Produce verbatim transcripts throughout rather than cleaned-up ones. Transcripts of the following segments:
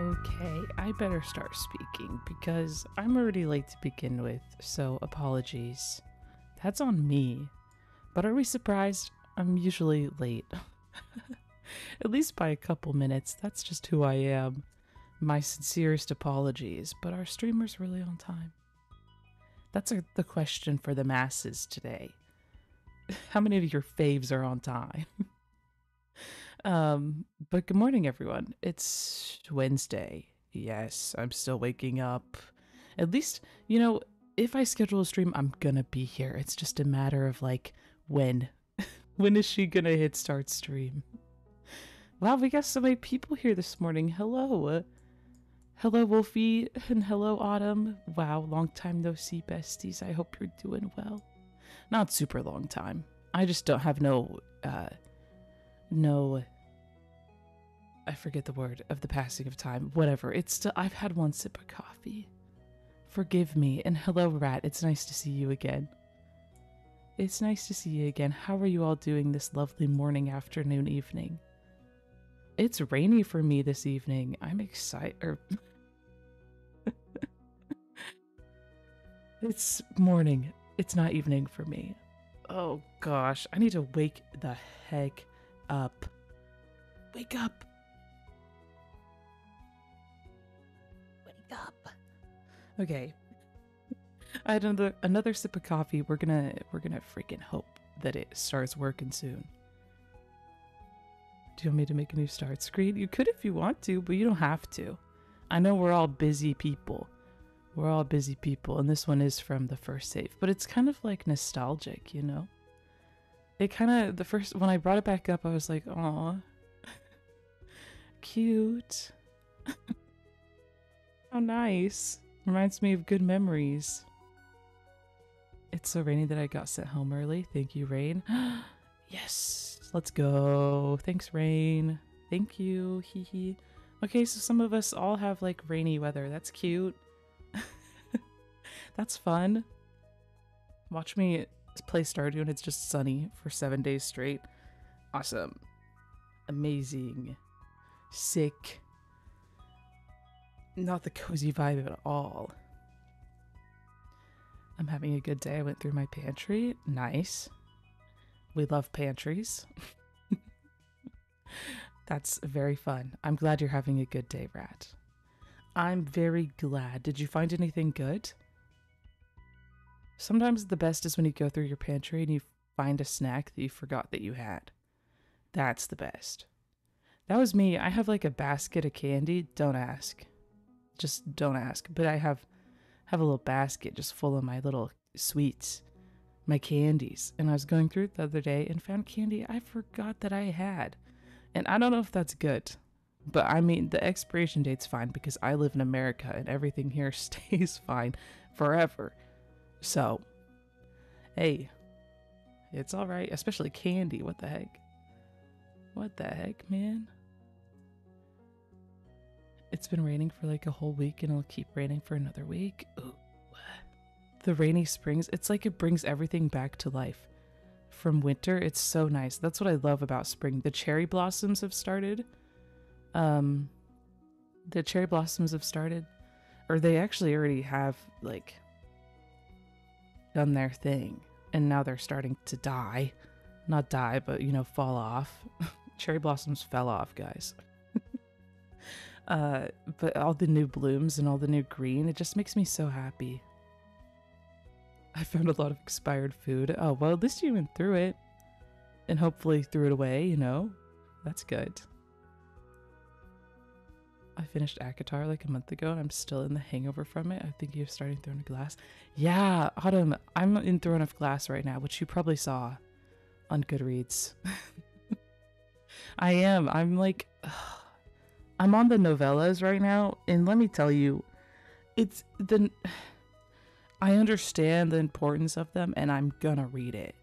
Okay, I better start speaking because I'm already late to begin with, so apologies. That's on me. But are we surprised? I'm usually late. At least by a couple minutes, that's just who I am. My sincerest apologies, but our streamer's really on time. That's a, the question for the masses today. How many of your faves are on time? Um, but good morning, everyone. It's Wednesday. Yes, I'm still waking up. At least, you know, if I schedule a stream, I'm gonna be here. It's just a matter of, like, when? When is she gonna hit start stream? Wow, we got so many people here this morning. Hello. Hello, Wolfie. And hello, Autumn. Wow, long time no see, besties. I hope you're doing well. Not super long time. I just don't have no, uh, no... I forget the word of the passing of time, whatever. It's still, I've had one sip of coffee. Forgive me. And hello, Rat. It's nice to see you again. It's nice to see you again. How are you all doing this lovely morning, afternoon, evening? It's rainy for me this evening. I'm excited. Er it's morning. It's not evening for me. Oh gosh, I need to wake the heck up. Wake up. Up. Okay. I had another another sip of coffee. We're gonna we're gonna freaking hope that it starts working soon. Do you want me to make a new start screen? You could if you want to, but you don't have to. I know we're all busy people. We're all busy people, and this one is from the first save, but it's kind of like nostalgic, you know? It kinda the first when I brought it back up I was like, aw. Cute. How nice. Reminds me of good memories. It's so rainy that I got sent home early. Thank you, Rain. Yes, let's go. Thanks, Rain. Thank you. Hee hee. Okay, so some of us all have like rainy weather. That's cute. That's fun. Watch me play Stardew and it's just sunny for seven days straight. Awesome. Amazing. Sick. Not the cozy vibe at all. I'm having a good day. I went through my pantry. Nice. We love pantries. That's very fun. I'm glad you're having a good day, Rat. I'm very glad. Did you find anything good? Sometimes the best is when you go through your pantry and you find a snack that you forgot that you had. That's the best. That was me. I have like a basket of candy. Don't ask. Just don't ask, but I have have a little basket just full of my little sweets, my candies. And I was going through it the other day and found candy I forgot that I had. And I don't know if that's good, but I mean, the expiration date's fine because I live in America and everything here stays fine forever. So, hey, it's all right, especially candy. What the heck? What the heck, man? It's been raining for like a whole week and it'll keep raining for another week. Ooh. The rainy springs, it's like it brings everything back to life. From winter, it's so nice. That's what I love about spring. The cherry blossoms have started. Um, the cherry blossoms have started. Or they actually already have like done their thing. And now they're starting to die. Not die, but you know, fall off. Cherry blossoms fell off, guys. Uh, but all the new blooms and all the new green, it just makes me so happy. I found a lot of expired food. Oh, well, at least you went through it. And hopefully threw it away, you know? That's good. I finished Avatar like a month ago and I'm still in the hangover from it. I think you're starting Throne of Glass. Yeah, Autumn, I'm in Throne of Glass right now, which you probably saw on Goodreads. I am. I'm like... Ugh. I'm on the novellas right now, and let me tell you, it's the... I understand the importance of them, and I'm gonna read it.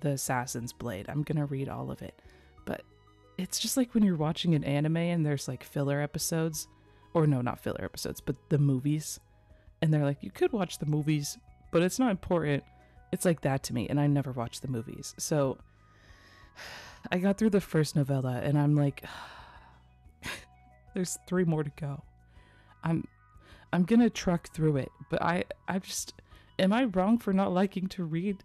The Assassin's Blade. I'm gonna read all of it. But it's just like when you're watching an anime, and there's like filler episodes. Or no, not filler episodes, but the movies. And they're like, you could watch the movies, but it's not important. It's like that to me, and I never watch the movies. So, I got through the first novella, and I'm like... There's three more to go. I'm I'm gonna truck through it, but I I just am I wrong for not liking to read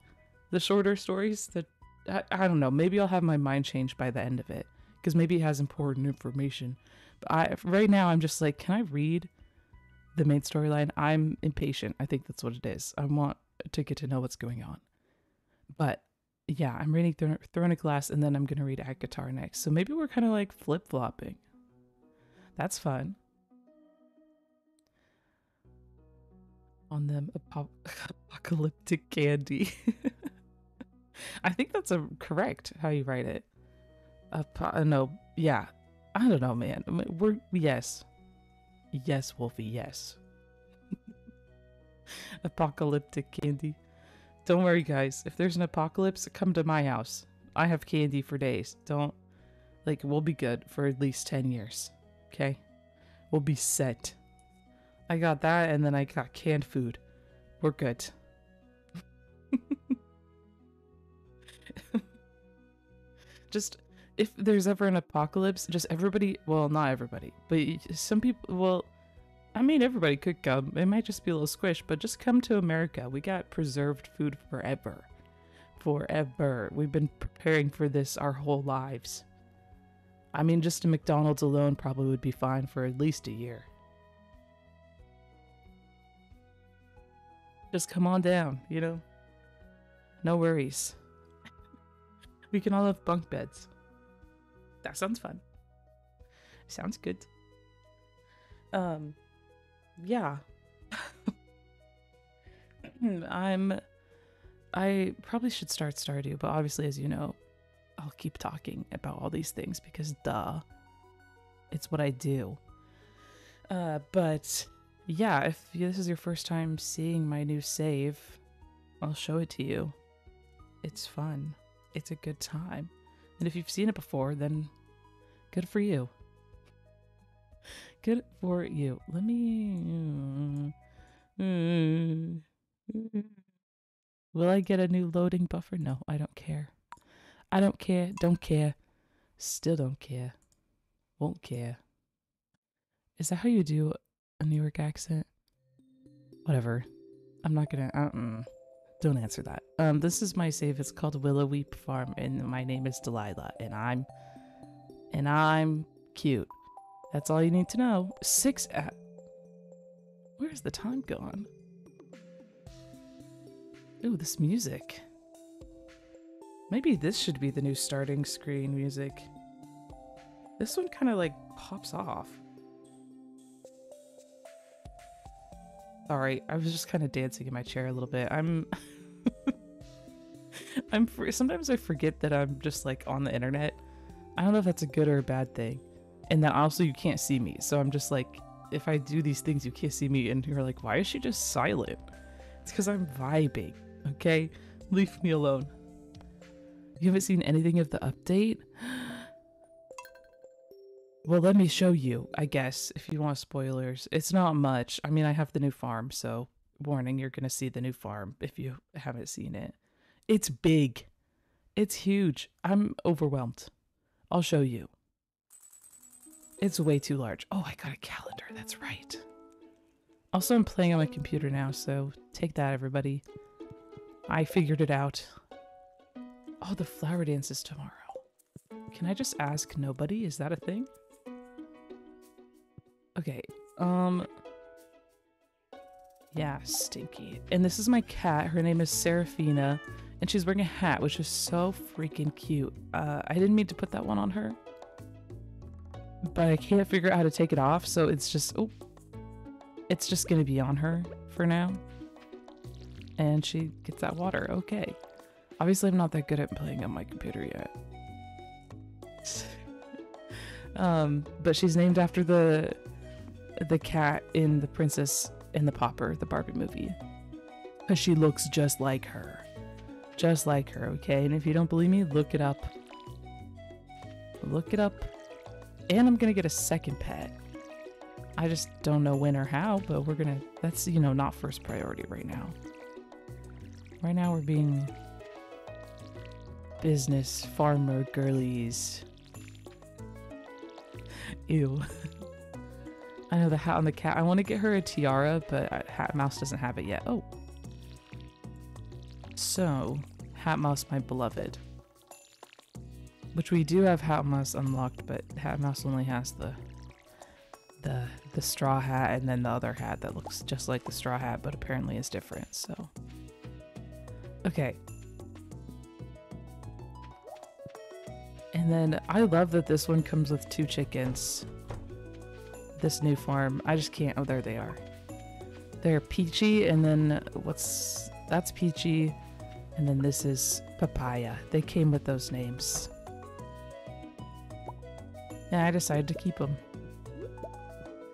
the shorter stories? That I, I don't know. Maybe I'll have my mind changed by the end of it, because maybe it has important information. But I right now I'm just like, can I read the main storyline? I'm impatient. I think that's what it is. I want to get to know what's going on. But yeah, I'm reading Th- Throne of Glass, and then I'm gonna read Avatar next. So maybe we're kind of like flip flopping. That's fun. On them ap apocalyptic candy. I think that's a correct how you write it. Apo no, yeah. I don't know, man. We're yes, yes, Wolfie, yes. Apocalyptic candy. Don't worry, guys. If there's an apocalypse, come to my house. I have candy for days. Don't, like, we'll be good for at least ten years. Okay, we'll be set. I got that, and then I got canned food. We're good. Just, if there's ever an apocalypse, just everybody, well, not everybody, but some people, well, I mean, everybody could come. It might just be a little squish, but just come to America. We got preserved food forever. Forever. We've been preparing for this our whole lives. I mean, just a McDonald's alone probably would be fine for at least a year. Just come on down, you know? No worries. We can all have bunk beds. That sounds fun. Sounds good. Um, yeah. I'm... I probably should start Stardew, but obviously, as you know, I'll keep talking about all these things because, duh, it's what I do. Uh, but yeah, if this is your first time seeing my new save, I'll show it to you. It's fun. It's a good time. And if you've seen it before, then good for you. Good for you. Let me... Will I get a new loading buffer? No, I don't care. I don't care, don't care, still don't care, won't care. Is that how you do a New York accent? Whatever. I'm not gonna, uh-uh. Don't answer that. Um, this is my save. It's called Willow Weep Farm, and my name is Delilah, and I'm, and I'm cute. That's all you need to know. Six at, where's the time gone? Ooh, this music. Maybe this should be the new starting screen music. This one kind of like pops off. Sorry, I was just kind of dancing in my chair a little bit. I'm, I'm. Sometimes I forget that I'm just like on the internet. I don't know if that's a good or a bad thing. And then also you can't see me, so I'm just like, if I do these things, you can't see me, and you're like, why is she just silent? It's because I'm vibing. Okay, leave me alone. You haven't seen anything of the update? Well, let me show you, I guess, if you want spoilers. It's not much. I mean, I have the new farm, so warning, you're going to see the new farm if you haven't seen it. It's big. It's huge. I'm overwhelmed. I'll show you. It's way too large. Oh, I got a calendar. That's right. Also, I'm playing on my computer now, so take that, everybody. I figured it out. Oh, the flower dance is tomorrow. Can I just ask nobody? Is that a thing? Okay. Um. Yeah, stinky. And this is my cat. Her name is Seraphina, and she's wearing a hat, which is so freaking cute. Uh, I didn't mean to put that one on her, but I can't figure out how to take it off, so it's just... Oh. It's just gonna be on her for now. And she gets that water. Okay. Obviously, I'm not that good at playing on my computer yet. um, but she's named after the the cat in The Princess and the Pauper, the Barbie movie. Because she looks just like her. Just like her, okay? And if you don't believe me, look it up. Look it up. And I'm going to get a second pet. I just don't know when or how, but we're going to... That's, you know, not first priority right now. Right now, we're being... business farmer girlies. Ew. I know, the hat on the cat. I want to get her a tiara, but Hat Mouse doesn't have it yet. Oh. So, Hat Mouse, my beloved. Which we do have Hat Mouse unlocked, but Hat Mouse only has the the the straw hat and then the other hat that looks just like the straw hat, but apparently is different, so. Okay. And then I love that this one comes with two chickens. This new farm. I just can't. Oh, there they are. They're Peachy, and then what's that's Peachy, and then this is Papaya. They came with those names. And I decided to keep them.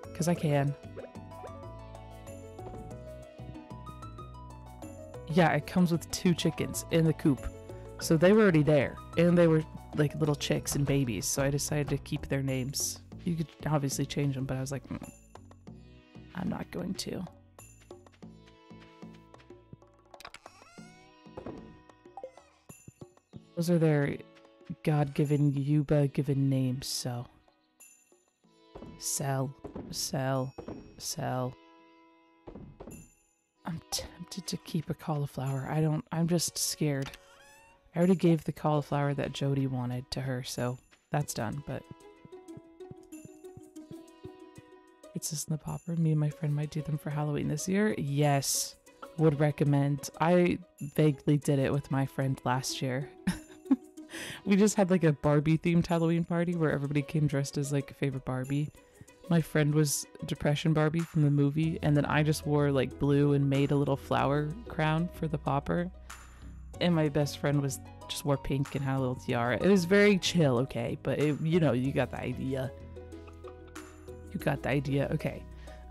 Because I can. Yeah, it comes with two chickens in the coop. So they were already there. And they were like little chicks and babies. So I decided to keep their names. You could obviously change them, but I was like, mm, I'm not going to. Those are their God-given, Yuba-given names, so. Sell, sell, sell. I'm tempted to keep a cauliflower. I don't, I'm just scared. I already gave the cauliflower that Jody wanted to her, so that's done, but. Princess and the Pauper. Me and my friend might do them for Halloween this year. Yes, would recommend. I vaguely did it with my friend last year. We just had like a Barbie themed Halloween party where everybody came dressed as like a favorite Barbie. My friend was Depression Barbie from the movie, and then I just wore like blue and made a little flower crown for the Pauper. And my best friend was just wore pink and had a little tiara. It was very chill, okay, but it, you know, you got the idea. You got the idea. Okay.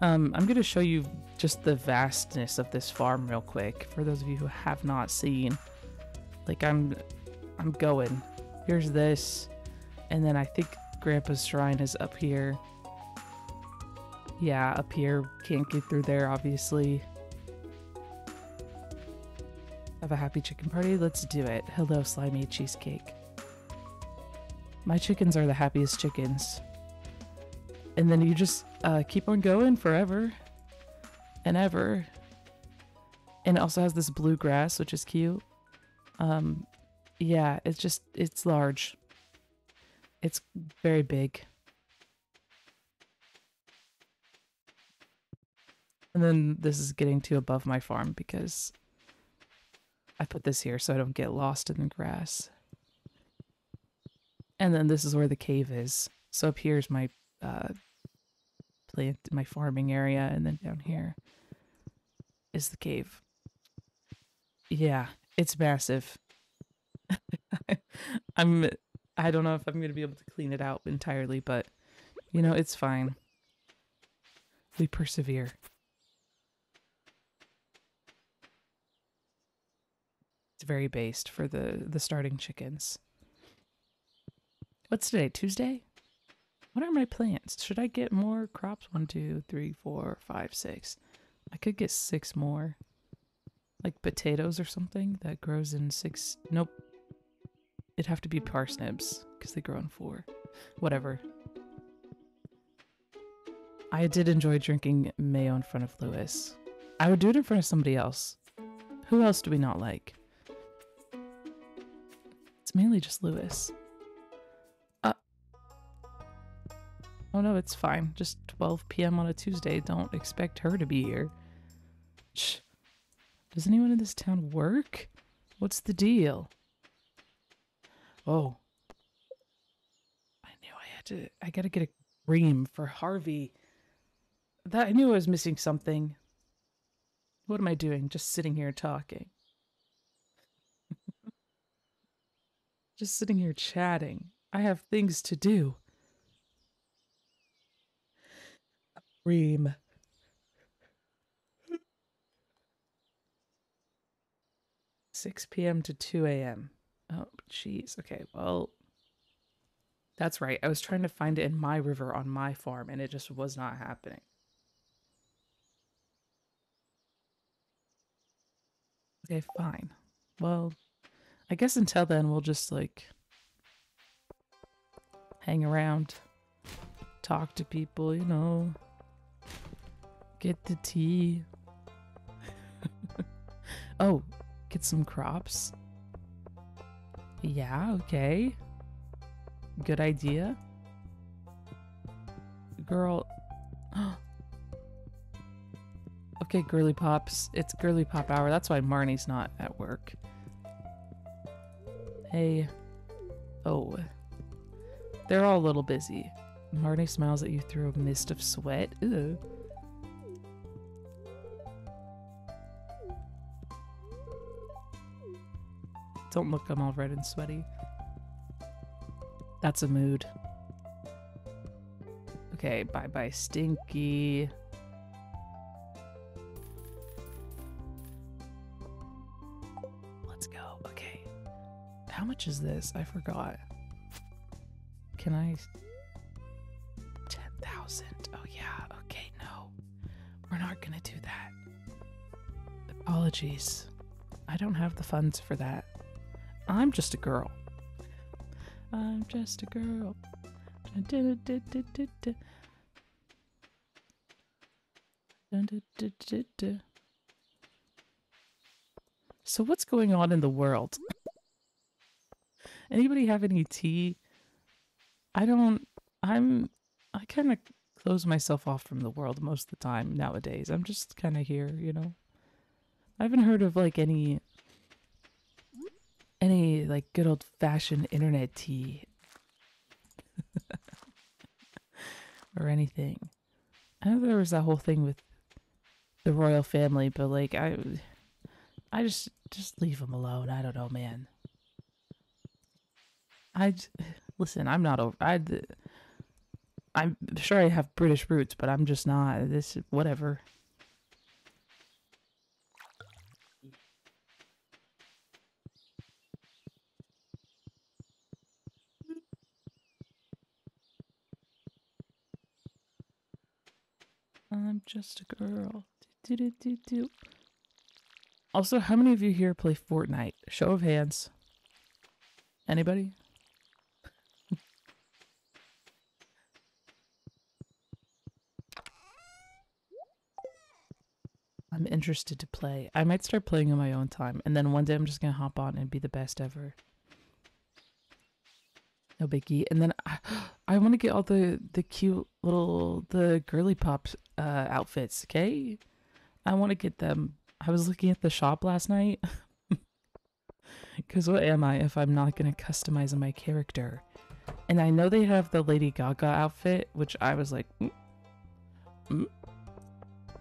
Um, I'm going to show you just the vastness of this farm real quick. For those of you who have not seen. Like, I'm I'm going. Here's this. And then I think Grandpa's shrine is up here. Yeah, up here. Can't get through there, obviously. Have a happy chicken party? Let's do it. Hello, slimy cheesecake. My chickens are the happiest chickens. And then you just uh, keep on going forever and ever. And it also has this blue grass, which is cute. Um, yeah, it's just, it's large. It's very big. And then this is getting to above my farm because I put this here so I don't get lost in the grass. And then this is where the cave is. So up here is my... Uh, plant my farming area, and then down here is the cave. Yeah, it's massive. I'm I don't know if I'm gonna be able to clean it out entirely, but you know, it's fine. We persevere. It's very based for the the starting chickens. What's today? Tuesday? What are my plants? Should I get more crops? One, two, three, four, five, six. I could get six more. Like potatoes or something that grows in six. Nope. It'd have to be parsnips because they grow in four. Whatever. I did enjoy drinking mayo in front of Lewis. I would do it in front of somebody else. Who else do we not like? It's mainly just Lewis. Oh no, it's fine. Just twelve p m on a Tuesday. Don't expect her to be here. Shh. Does anyone in this town work? What's the deal? Oh. I knew I had to... I gotta get a cream for Harvey. That I knew I was missing something. What am I doing? Just sitting here talking. Just sitting here chatting. I have things to do. Ream. six p m to two a m Oh, jeez. Okay, well, that's right. I was trying to find it in my river on my farm, and it just was not happening. Okay, fine. Well, I guess until then, we'll just, like, hang around, talk to people, you know. Get the tea. Oh, get some crops. Yeah, okay. Good idea. Girl. Okay, Girly Pops. It's Girly Pop hour. That's why Marnie's not at work. Hey. Oh. They're all a little busy. Marnie smiles at you through a mist of sweat. Ew. Don't look, I'm all red and sweaty. That's a mood. Okay, bye-bye, Stinky. Let's go. Okay. How much is this? I forgot. Can I... ten thousand. Oh, yeah. Okay, no. We're not gonna do that. Apologies. I don't have the funds for that. I'm just a girl. I'm just a girl. So what's going on in the world? Anybody have any tea? I don't... I'm... I kind of close myself off from the world most of the time nowadays. I'm just kind of here, you know? I haven't heard of, like, any... Any, like, good old-fashioned internet tea. Or anything. I know there was that whole thing with the royal family, but, like, I... I just... Just leave them alone. I don't know, man. I... Listen, I'm not over... I... I'm sure I have British roots, but I'm just not... This... Whatever. I'm just a girl. Do, do, do, do. Also, how many of you here play Fortnite? Show of hands. Anybody? I'm interested to play. I might start playing on my own time, and then one day I'm just gonna hop on and be the best ever. No biggie. And then I, I want to get all the, the cute little, the Girly Pops uh, outfits, okay? I want to get them. I was looking at the shop last night. Because what am I if I'm not going to customize my character? And I know they have the Lady Gaga outfit, which I was like, mm, mm,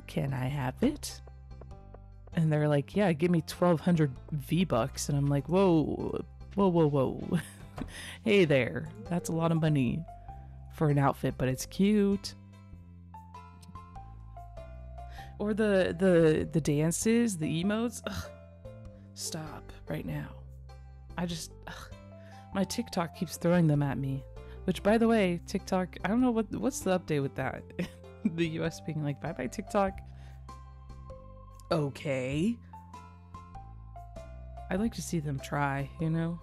can I have it? And they're like, yeah, give me twelve hundred V-Bucks. And I'm like, whoa, whoa, whoa, whoa. Hey there, that's a lot of money for an outfit, but it's cute. Or the the the dances, the emotes. Ugh. Stop right now. I just ugh. My TikTok keeps throwing them at me. Which, by the way, TikTok, I don't know what what's the update with that. The U S being like, bye bye TikTok. Okay. I'd like to see them try, you know.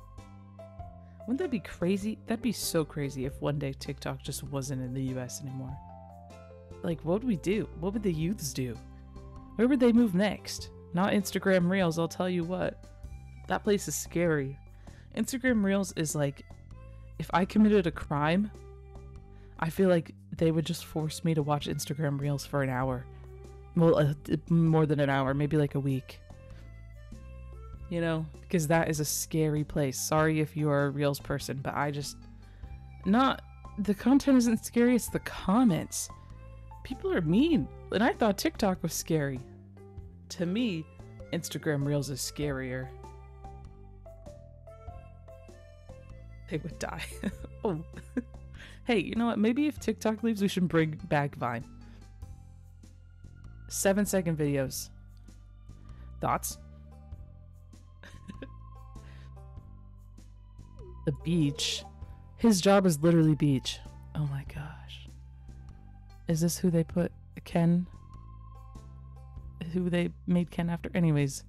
Wouldn't that be crazy? That'd be so crazy if one day TikTok just wasn't in the U S anymore. Like, what would we do? What would the youths do? Where would they move next? Not Instagram Reels, I'll tell you what. That place is scary. Instagram Reels is like, if I committed a crime, I feel like they would just force me to watch Instagram Reels for an hour. Well, uh, more than an hour, maybe like a week. You know, because that is a scary place. Sorry if you are a Reels person, but I just... Not... The content isn't scary, it's the comments. People are mean. And I thought TikTok was scary. To me, Instagram Reels is scarier. They would die. Oh. Hey, you know what? Maybe if TikTok leaves, we should bring back Vine. Seven second videos. Thoughts? The beach. His job is literally beach. Oh my gosh. Is this who they put Ken? Who they made Ken after? Anyways.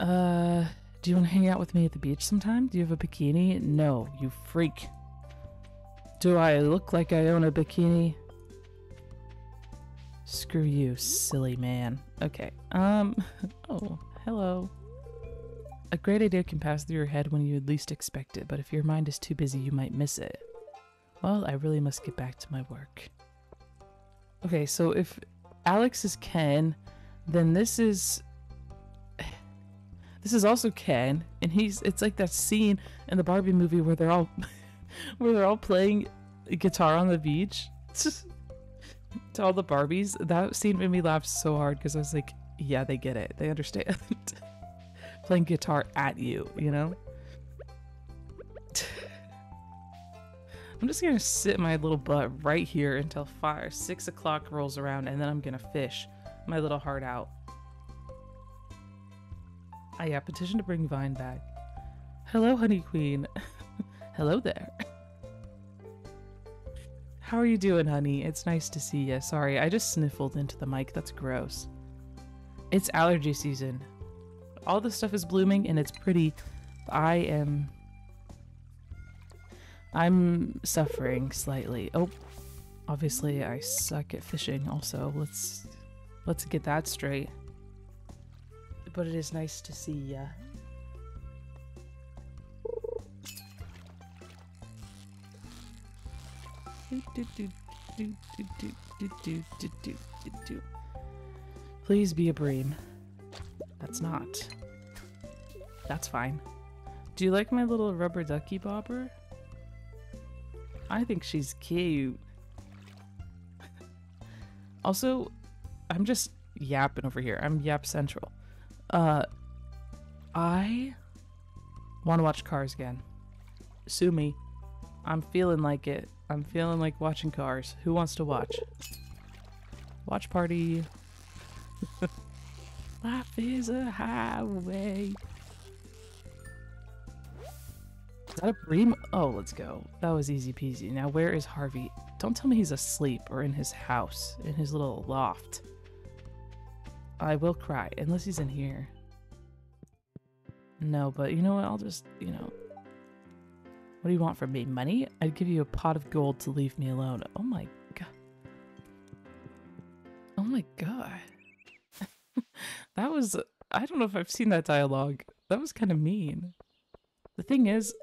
Uh, do you want to hang out with me at the beach sometime? Do you have a bikini? No, you freak. Do I look like I own a bikini? Screw you, silly man. Okay. Um. Oh, hello. A great idea can pass through your head when you would least expect it, but if your mind is too busy, you might miss it. Well, I really must get back to my work. Okay, so if Alex is Ken, then this is... This is also Ken, and he's... It's like that scene in the Barbie movie where they're all... where they're all playing guitar on the beach. To all the Barbies. That scene made me laugh so hard because I was like, yeah, they get it. They understand. Playing guitar at you, you know? I'm just gonna sit my little butt right here until five, six o'clock rolls around, and then I'm gonna fish my little heart out. Ah, yeah, petition to bring Vine back. Hello, honey queen. Hello there. How are you doing, honey? It's nice to see you. Sorry, I just sniffled into the mic. That's gross. It's allergy season. All this stuff is blooming and it's pretty. I am... I'm suffering slightly. Oh, obviously I suck at fishing also. Let's let's get that straight. But it is nice to see ya. Please be a bream. That's not. That's fine. Do you like my little rubber ducky bobber? I think she's cute. Also, I'm just yapping over here. I'm yap central. Uh, I want to watch Cars again. Sue me. I'm feeling like it. I'm feeling like watching Cars. Who wants to watch? Watch party. Life is a highway. Is that a bream? Oh, let's go. That was easy peasy. Now, where is Harvey? Don't tell me he's asleep or in his house, in his little loft. I will cry, unless he's in here. No, but you know what? I'll just, you know. What do you want from me? Money? I'd give you a pot of gold to leave me alone. Oh my god. Oh my god. That was, I don't know if I've seen that dialogue. That was kind of mean. The thing is,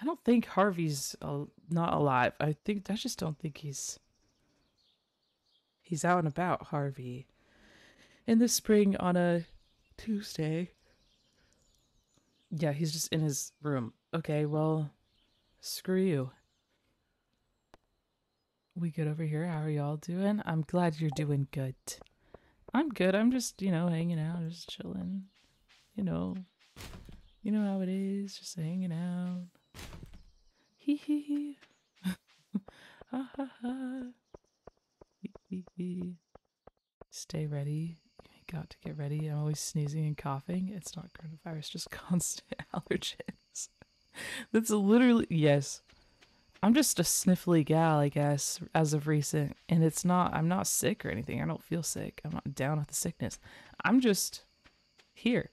I don't think Harvey's uh, not alive. I think, I just don't think he's, he's out and about, Harvey. In the spring on a Tuesday. Yeah, he's just in his room. Okay, well, screw you. We good over here? How are y'all doing? I'm glad you're doing good. I'm good. I'm just, you know, hanging out, just chilling. You know. You know how it is. Just hanging out. Hee hee hee. Ha ha ha. Hee hee hee. Stay ready. You got to get ready. I'm always sneezing and coughing. It's not coronavirus, just constant allergens. That's literally, yes. I'm just a sniffly gal, I guess, as of recent, and it's not, I'm not sick or anything. I don't feel sick. I'm not down with the sickness. I'm just here.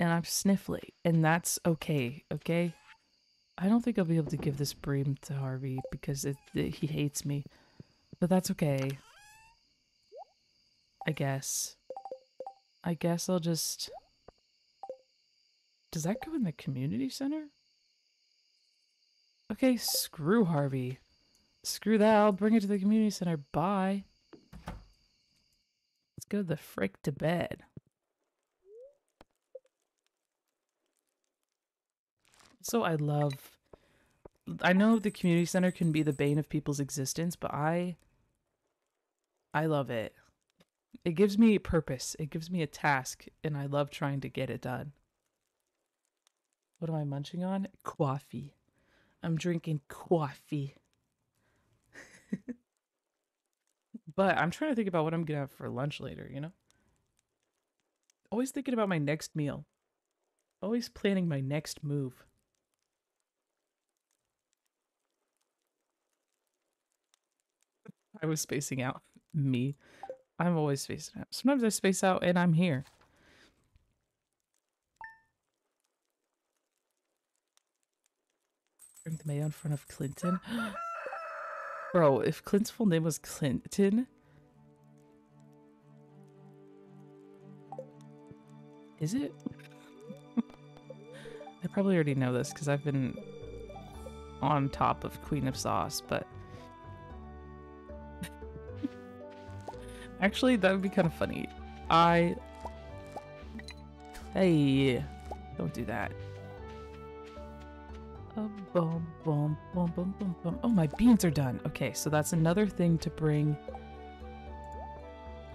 And I'm sniffly, and that's okay, okay? I don't think I'll be able to give this bream to Harvey because it, it, he hates me, but that's okay. I guess. I guess I'll just... Does that go in the community center? Okay, screw Harvey. Screw that, I'll bring it to the community center. Bye. Let's go the frick to bed. So I love... I know the community center can be the bane of people's existence, but I... I love it. It gives me purpose. It gives me a task, and I love trying to get it done. What am I munching on? Coffee. I'm drinking coffee. But I'm trying to think about what I'm going to have for lunch later, you know? Always thinking about my next meal. Always planning my next move. I was spacing out. Me. I'm always spacing out. Sometimes I space out and I'm here. with mayo in front of Clinton. Bro, if Clint's full name was Clinton... Is it? I probably already know this because I've been on top of Queen of Sauce, but... Actually, that would be kind of funny. I... Hey, don't do that. Oh, boom, boom, boom, boom, boom, boom. Oh, my beans are done. Okay, so that's another thing to bring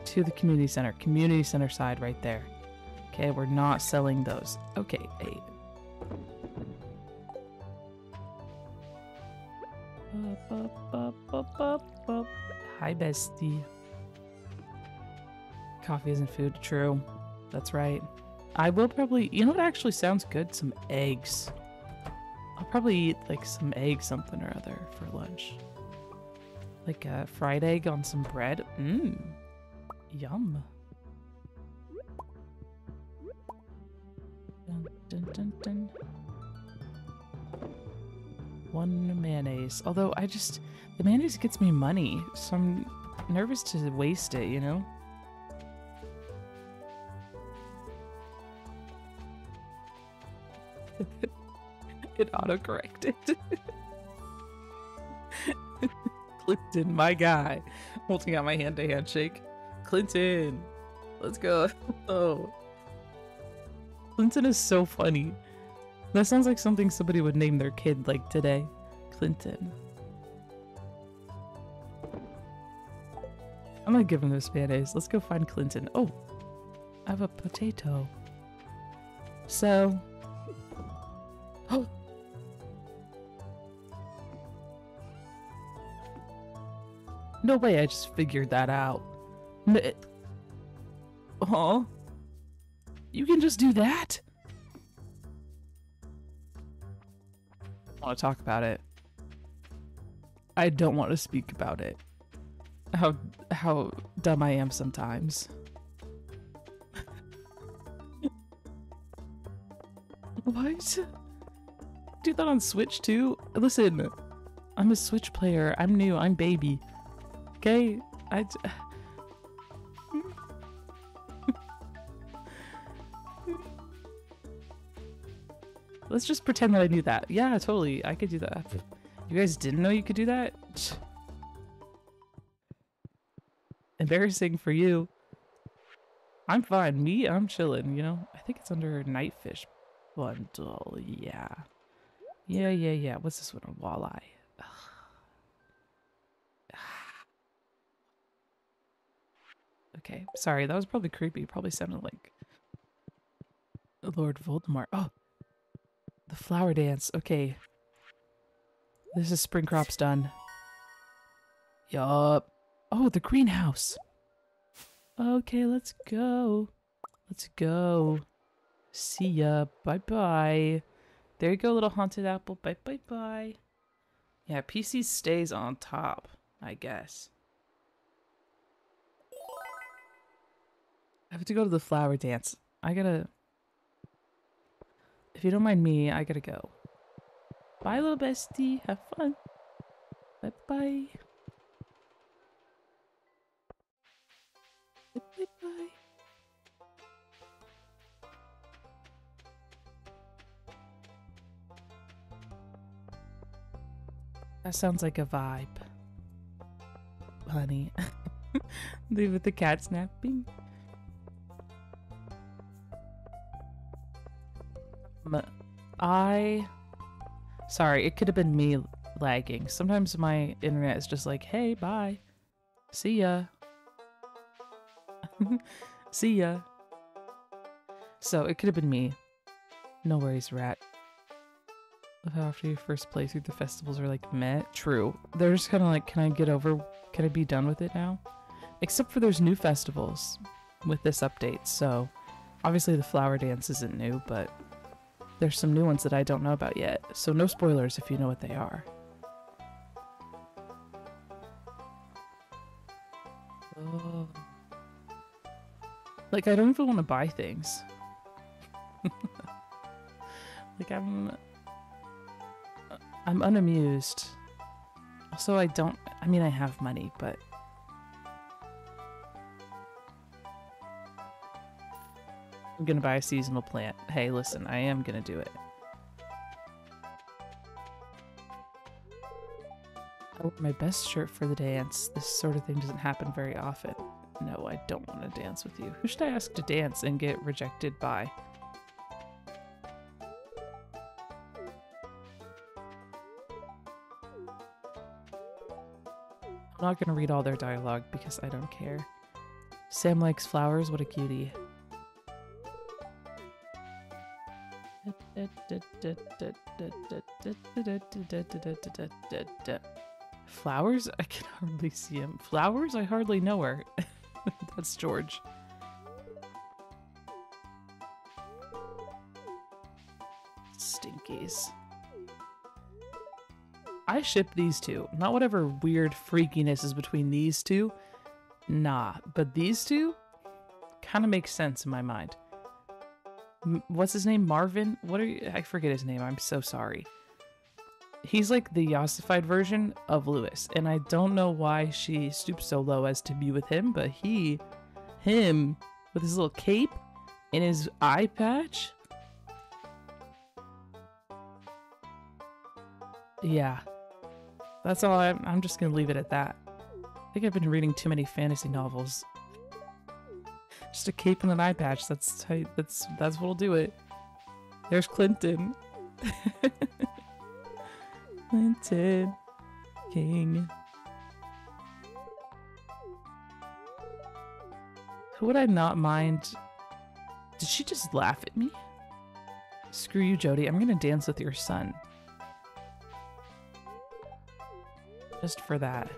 to the community center. Community center side right there. Okay, we're not selling those. Okay, hey. Up, up, up, up, up. Hi, bestie. Coffee isn't food. True. That's right. I will probably... You know what actually sounds good? Some eggs. I'll probably eat, like, some egg something or other for lunch. Like a fried egg on some bread. Mmm. Yum. Dun, dun, dun, dun. One mayonnaise. Although, I just... The mayonnaise gets me money, so I'm nervous to waste it, you know? It auto-corrected. Clinton, my guy. Holding out my hand to handshake. Clinton, let's go. Oh. Clinton is so funny. That sounds like something somebody would name their kid like today. Clinton. I'm gonna give him this mayonnaise. Let's go find Clinton. Oh, I have a potato. So. Oh. No way, I just figured that out. N huh? You can just do that? I don't want to talk about it. I don't want to speak about it. How, how dumb I am sometimes. What? Do that on Switch too? Listen, I'm a Switch player. I'm new. I'm baby. Okay, I. Let's just pretend that I knew that. Yeah, totally. I could do that. You guys didn't know you could do that? Embarrassing for you. I'm fine. Me, I'm chilling. You know. I think it's under Nightfish bundle. Yeah. Yeah, yeah, yeah. What's this one? A walleye. Okay, sorry, that was probably creepy. Probably sounded like Lord Voldemort. Oh, the flower dance. Okay, this is spring crops done. Yup. Oh, the greenhouse. Okay, let's go. Let's go. See ya. Bye bye. There you go, little haunted apple. Bye bye bye. Yeah, P C stays on top, I guess. I have to go to the flower dance. I gotta... If you don't mind me, I gotta go. Bye, little bestie. Have fun. Bye-bye. Bye-bye. That sounds like a vibe. Honey. Leave with the cat snapping. I... Sorry, it could have been me lagging. Sometimes my internet is just like, hey, bye. See ya. See ya. So, it could have been me. No worries, rat. After your first playthrough, the festivals are like, meh. True. They're just kind of like, can I get over... Can I be done with it now? Except for there's new festivals with this update, so... Obviously the flower dance isn't new, but... There's some new ones that I don't know about yet, so no spoilers if you know what they are. Oh. Like, I don't even want to buy things. Like, I'm... I'm unamused. Also, I don't... I mean, I have money, but... I'm gonna buy a seasonal plant. Hey, listen, I am gonna do it. I want my best shirt for the dance. This sort of thing doesn't happen very often. No, I don't want to dance with you. Who should I ask to dance and get rejected by? I'm not gonna read all their dialogue because I don't care. Sam likes flowers, what a cutie. Flowers? I can hardly see him. Flowers? I hardly know her. That's George. Stinkies. I ship these two. Not whatever weird freakiness is between these two. Nah, but these two kind of make sense in my mind. What's his name? Marvin? What are you? I forget his name. I'm so sorry. He's like the ossified version of Lewis, and I don't know why she stooped so low as to be with him, but he, him, with his little cape and his eye patch. Yeah, that's all. I'm, I'm just going to leave it at that. I think I've been reading too many fantasy novels. Just a cape and an eye patch. That's tight. That's that's what'll do it. There's Clinton. Clinton King. Who would I not mind? Did she just laugh at me? Screw you, Jody. I'm gonna dance with your son. Just for that.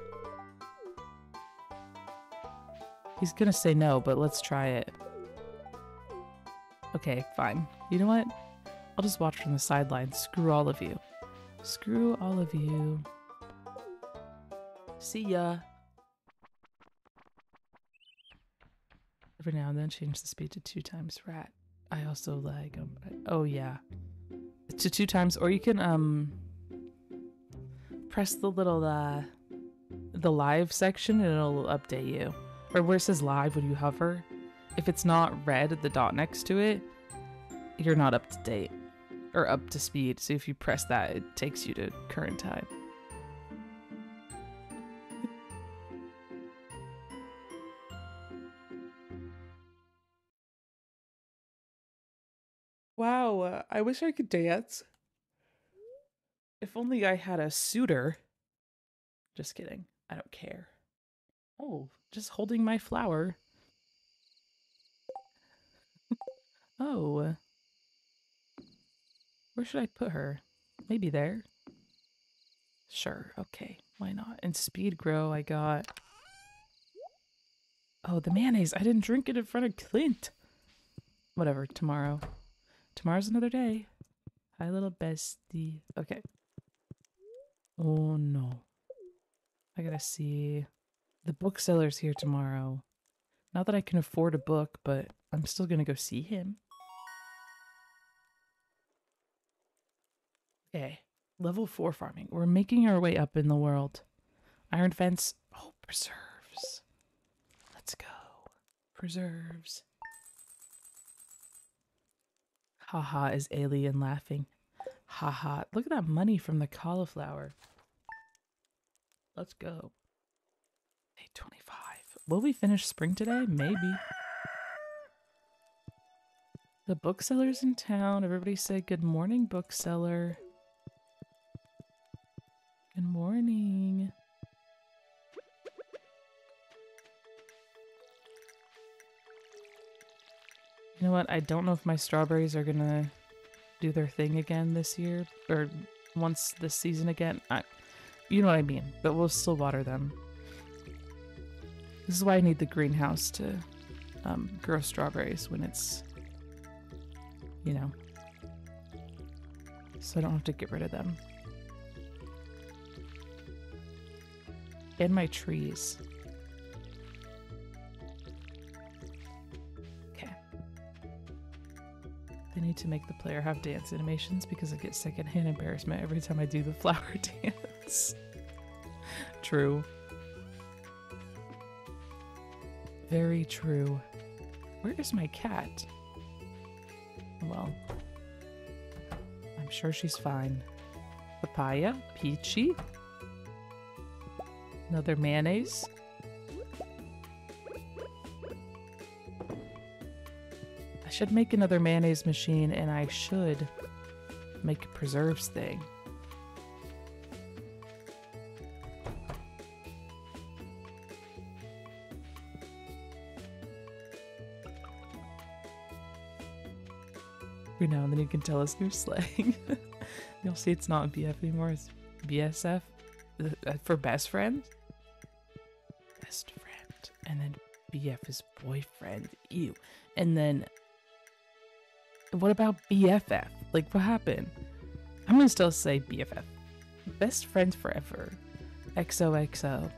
He's gonna say no, but let's try it. Okay, fine. You know what? I'll just watch from the sidelines. Screw all of you. Screw all of you. See ya. Every now and then change the speed to two times rat. I also like, um, oh yeah. To two times, or you can um press the little uh the live section and it'll update you. Or where it says live when you hover, if it's not red at the dot next to it, you're not up to date or up to speed. So if you press that, it takes you to current time. Wow, I wish I could dance. If only I had a suitor. Just kidding. I don't care. Oh, just holding my flower. Oh. Where should I put her? Maybe there. Sure, okay, why not? And speed grow I got. Oh, the mayonnaise. I didn't drink it in front of Clint. Whatever, tomorrow. Tomorrow's another day. Hi, little bestie. Okay. Oh, no. I gotta see... The bookseller's here tomorrow. Not that I can afford a book, but I'm still gonna go see him. Okay, level four farming. We're making our way up in the world. Iron fence. Oh, preserves. Let's go. Preserves. Haha is alien laughing. Haha. Look at that money from the cauliflower. Let's go. twenty-five. Will we finish spring today? Maybe. The bookseller's in town. Everybody say good morning, bookseller. Good morning. You know what? I don't know if my strawberries are gonna do their thing again this year or once this season again. I, you know what I mean, but we'll still water them. This is why I need the greenhouse to um, grow strawberries when it's, you know, so I don't have to get rid of them. And my trees. Okay. I need to make the player have dance animations because I get secondhand embarrassment every time I do the flower dance. True. Very true. Where is my cat? Well, I'm sure she's fine. Papaya? Peachy? Another mayonnaise? I should make another mayonnaise machine, and I should make a preserves thing. Every now and then you can tell us new slang. You'll see it's not B F anymore, it's B S F. For best friend? Best friend. And then B F is boyfriend. Ew. And then... what about B F F? Like, what happened? I'm gonna still say B F F. Best friend forever. X O X O.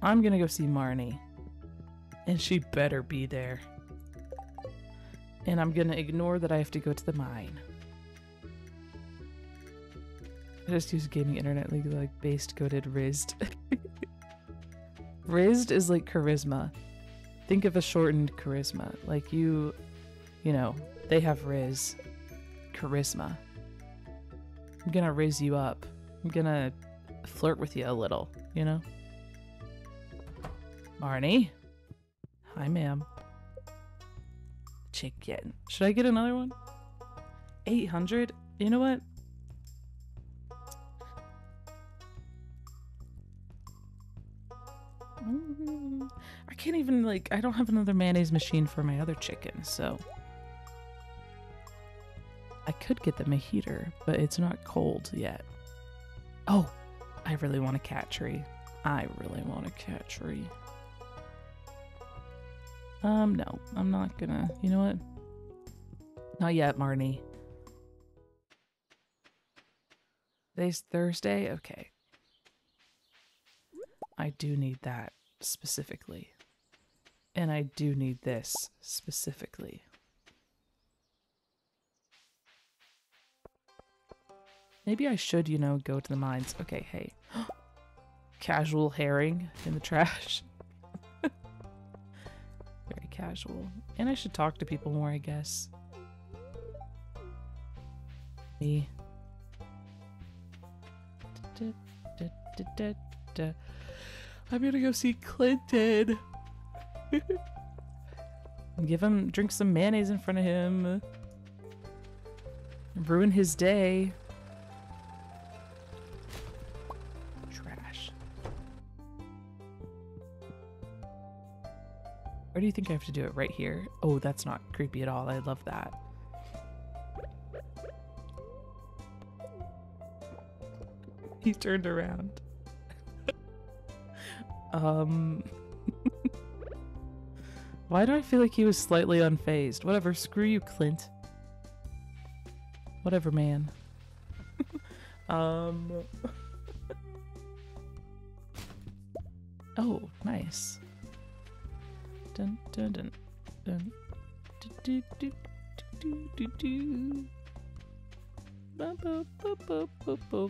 I'm gonna go see Marnie. And she better be there. And I'm gonna ignore that I have to go to the mine. I just use gaming internet league like based, goated, rizzed. Rizzed is like charisma. Think of a shortened charisma. Like you, you know, they have rizz. Charisma. I'm gonna rizz you up. I'm gonna flirt with you a little, you know? Marnie? Hi, ma'am. Chicken. Should I get another one? eight hundred? You know what? I can't even, like, I don't have another mayonnaise machine for my other chicken, so I could get them a heater, but it's not cold yet. Oh, I really want a cat tree. I really want a cat tree. Um, no, I'm not gonna, you know what? Not yet, Marnie. Today's Thursday? Okay. I do need that specifically. And I do need this specifically. Maybe I should, you know, go to the mines. Okay, hey. Casual herring in the trash. Very casual. And I should talk to people more, I guess. Me. Da, da, da, da, da. I'm gonna go see Clinton. Give him, drink some mayonnaise in front of him. Ruin his day. Trash. Or do you think I have to do it right here? Oh, that's not creepy at all. I love that. He turned around. Um, why do I feel like he was slightly unfazed? Whatever, screw you, Clint. Whatever, man. um. Oh, nice. Dun dun dun dun. Do do do do do. Ba ba ba ba ba ba.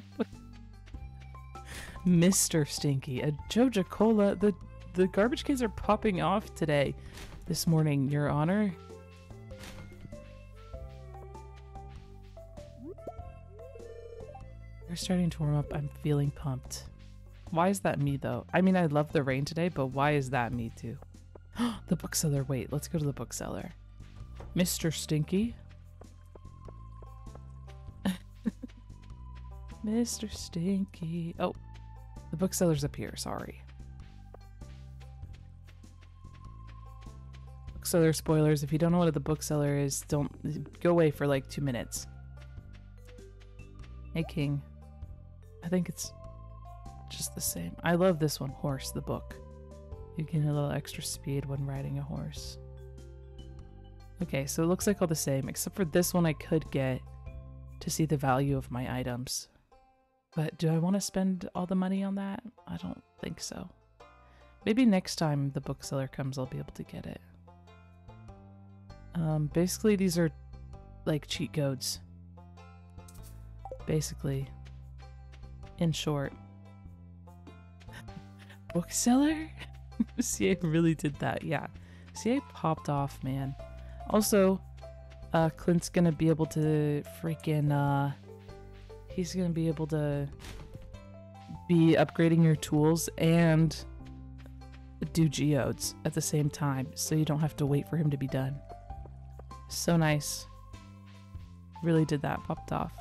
Mister Stinky, a Joja Cola. The the garbage cans are popping off today, this morning, Your Honor. They're starting to warm up. I'm feeling pumped. Why is that me though? I mean, I love the rain today, but why is that me too? The bookseller. Wait, let's go to the bookseller. Mister Stinky. Mister Stinky. Oh. The bookseller's up here, sorry. Bookseller spoilers. If you don't know what the bookseller is, don't go away for like two minutes. Hey, King. I think it's just the same. I love this one, Horse, the book. You gain a little extra speed when riding a horse. Okay, so it looks like all the same, except for this one I could get to see the value of my items. But do I want to spend all the money on that? I don't think so. Maybe next time the bookseller comes, I'll be able to get it. Um, basically, these are like cheat codes, basically, in short. Bookseller? C A really did that, yeah. C A popped off, man. Also, uh, Clint's gonna be able to freaking, uh, he's gonna be able to be upgrading your tools and do geodes at the same time, so you don't have to wait for him to be done. So nice. Really did that, popped off.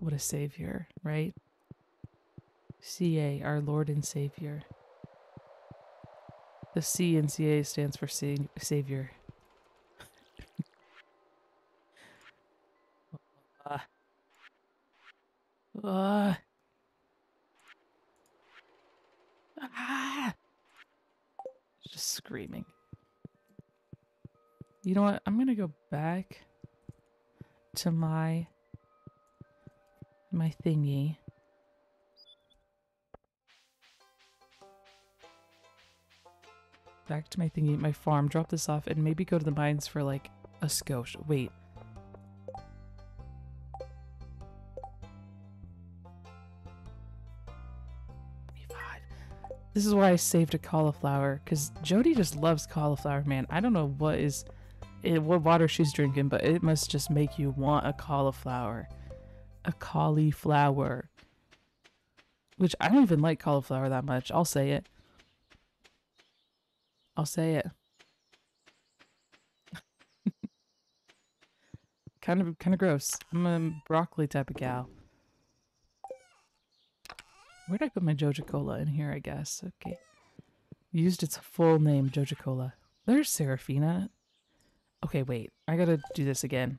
What a savior, right? C A, our Lord and Savior. The C in C A stands for Savior. uh, uh, ah, just screaming. You know what? I'm going to go back to my, my thingy. Back to my thingy, my farm, drop this off, and maybe go to the mines for like a skosh. Wait. This is why I saved a cauliflower, because Jody just loves cauliflower, man. I don't know what is, what water she's drinking, but it must just make you want a cauliflower. A cauliflower. Which I don't even like cauliflower that much. I'll say it. I'll say it. kind of, kind of gross. I'm a broccoli type of gal. Where'd I put my Joja Cola? In here, I guess. Okay. Used its full name, Joja Cola. There's Seraphina. Okay, wait. I gotta do this again.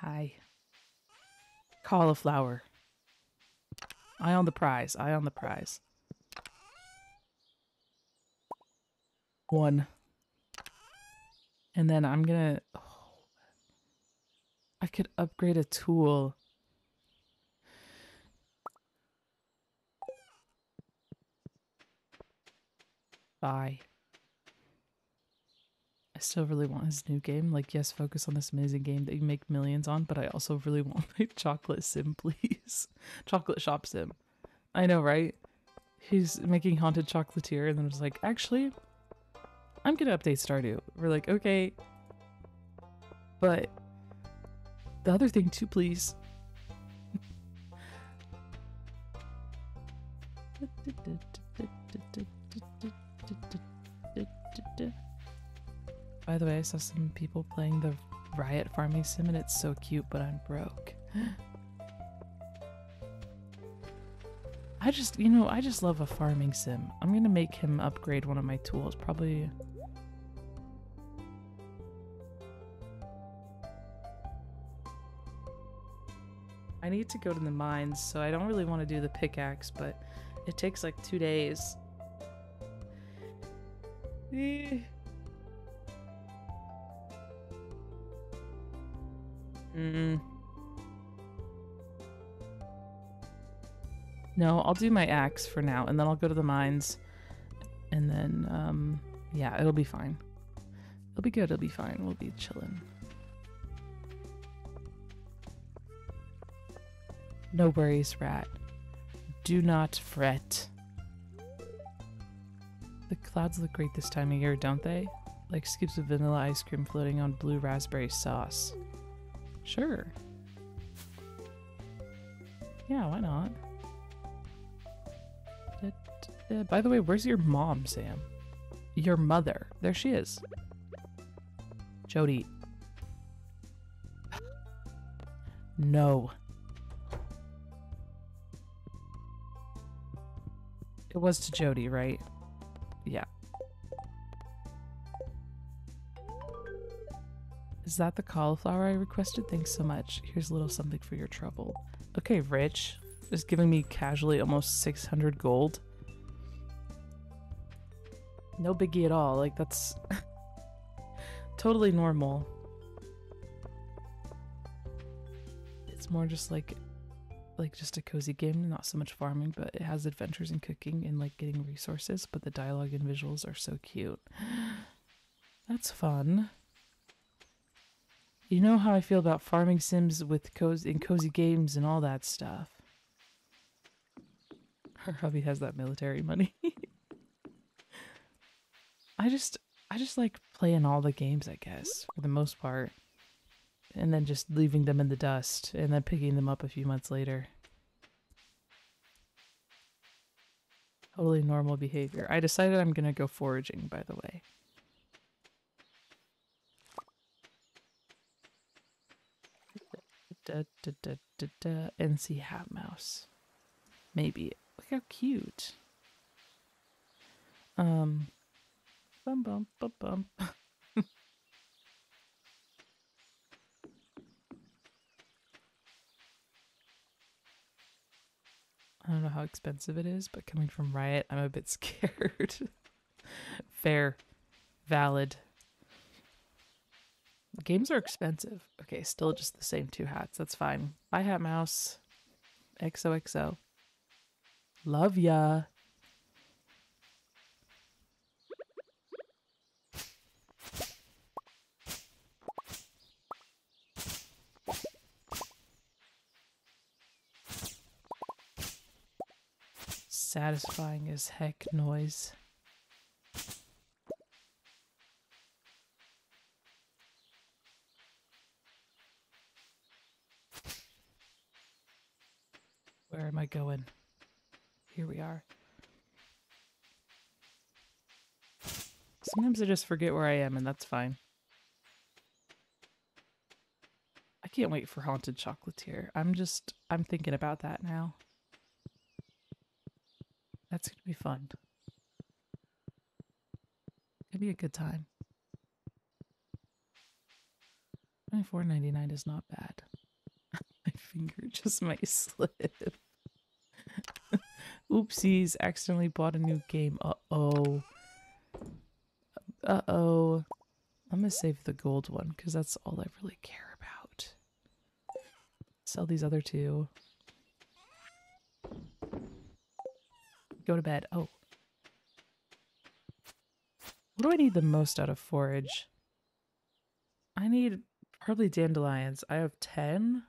Hi. Cauliflower. Eye on the prize. Eye on the prize. One. And then I'm gonna... Oh, I could upgrade a tool. Bye. I still really want his new game. Like, yes, focus on this amazing game that you make millions on, but I also really want my chocolate sim, please. Chocolate shop sim. I know, right? He's making Haunted Chocolatier, and then I was like, actually, I'm gonna update Stardew. We're like, okay. But the other thing too, please. By the way, I saw some people playing the Riot farming sim and it's so cute, but I'm broke. I just, you know, I just love a farming sim. I'm gonna make him upgrade one of my tools, probably. I need to go to the mines, so I don't really want to do the pickaxe, but it takes like two days. Eh. Mm. No, I'll do my axe for now, and then I'll go to the mines, and then, um, yeah, it'll be fine. It'll be good, it'll be fine, we'll be chillin'. No worries, rat. Do not fret. The clouds look great this time of year, don't they? Like scoops of vanilla ice cream floating on blue raspberry sauce. Sure. Yeah, why not? Uh, by the way, where's your mom, Sam? Your mother. There she is. Jody. No. It was to Jody, right? Yeah. Is that the cauliflower I requested? Thanks so much. Here's a little something for your trouble. Okay, Rich. Just giving me casually almost six hundred gold. no biggie at all. Like, that's totally normal. It's more just like like just a cozy game, not so much farming, but it has adventures and cooking and like getting resources, but the dialogue and visuals are so cute. That's fun. You know how I feel about farming sims with cozy and cozy games and all that stuff. Her hubby has that military money. I just I just like playing all the games, I guess, for the most part. And then just leaving them in the dust and then picking them up a few months later. Totally normal behavior. I decided I'm gonna go foraging, by the way. Da, da, da, da, da. N C Hat Mouse. Maybe. Look how cute. Um bum bum bum bum. I don't know how expensive it is, but coming from Riot, I'm a bit scared. Fair. Valid. Games are expensive. Okay, still just the same two hats. That's fine. Bye, Hat Mouse. X O X O. Love ya. Satisfying as heck noise. Where am I going? Here we are. Sometimes I just forget where I am, and that's fine. I can't wait for Haunted Chocolatier. I'm just, I'm thinking about that now. That's going to be fun. It'll be a good time. twenty-four ninety-nine is not bad. My finger just might slip. Oopsies, accidentally bought a new game. Uh-oh. Uh-oh. I'm going to save the gold one because that's all I really care about. Sell these other two. Go to bed. Oh. What do I need the most out of forage? I need probably dandelions. I have ten.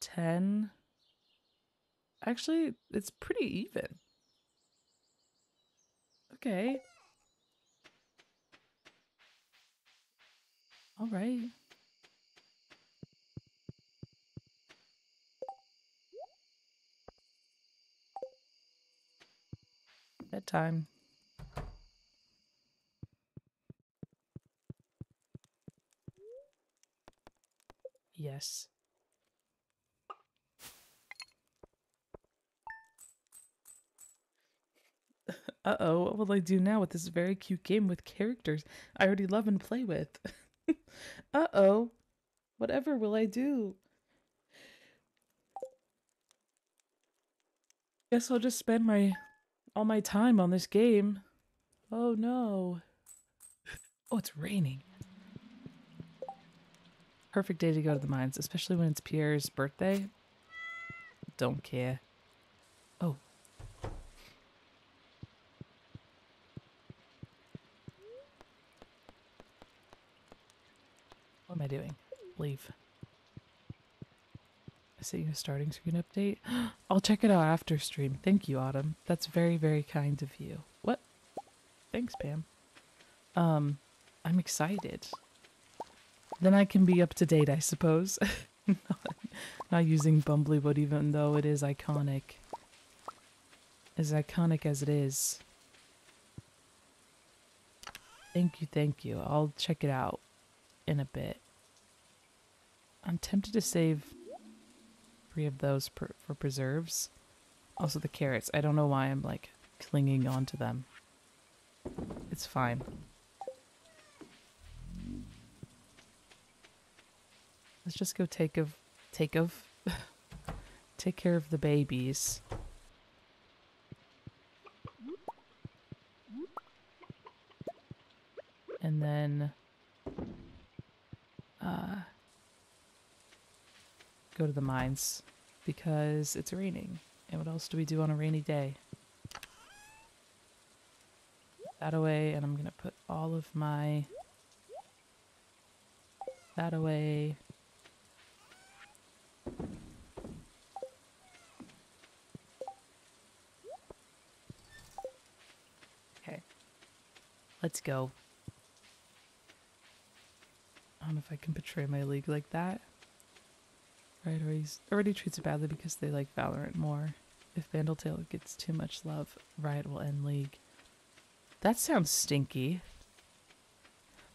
ten. Actually, it's pretty even. Okay. All right. Bedtime. Yes. Uh-oh, what will I do now with this very cute game with characters I already love and play with? Uh-oh, whatever will I do? Guess I'll just spend my... all my time on this game. Oh no. Oh, it's raining. Perfect day to go to the mines, especially when it's Pierre's birthday. Don't care. Oh. What am I doing? Leave. Setting a starting screen update. I'll check it out after stream. Thank you, Autumn. That's very, very kind of you. What? Thanks, Pam. Um, I'm excited. Then I can be up to date, I suppose. not, not using Bumblywood, even though it is iconic. As iconic as it is. Thank you, thank you. I'll check it out in a bit. I'm tempted to save... three of those per for preserves. Also the carrots. I don't know why I'm like clinging onto them. It's fine. Let's just go take of take of take care of the babies. and then uh, go to the mines because it's raining. And what else do we do on a rainy day? That away, and I'm gonna put all of my that away. Okay, let's go. I don't know if I can betray my league like that. Right, already, already treats it badly because they like Valorant more. If Vandaltail gets too much love, Riot will end League. That sounds stinky.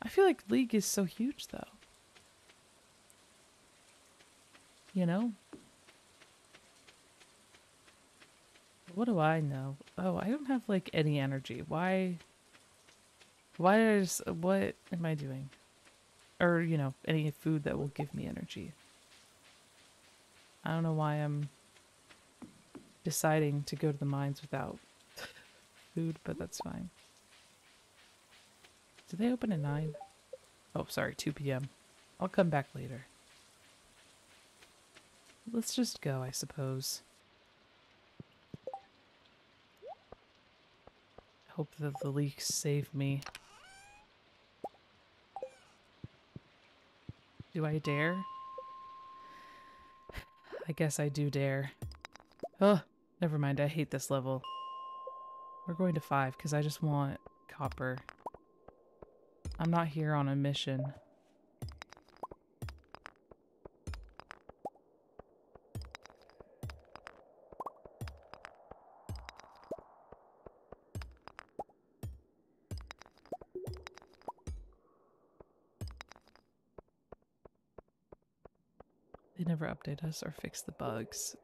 I feel like League is so huge, though. You know? What do I know? Oh, I don't have, like, any energy. Why? Why did I just... What am I doing? Or, you know, any food that will give me energy. I don't know why I'm deciding to go to the mines without food, but that's fine. Do they open at nine? Oh, sorry, two p m I'll come back later. Let's just go, I suppose. Hope that the leaks save me. Do I dare? I guess I do dare. Oh, never mind. I hate this level. We're going to five because I just want copper. I'm not here on a mission. They never update us or fix the bugs.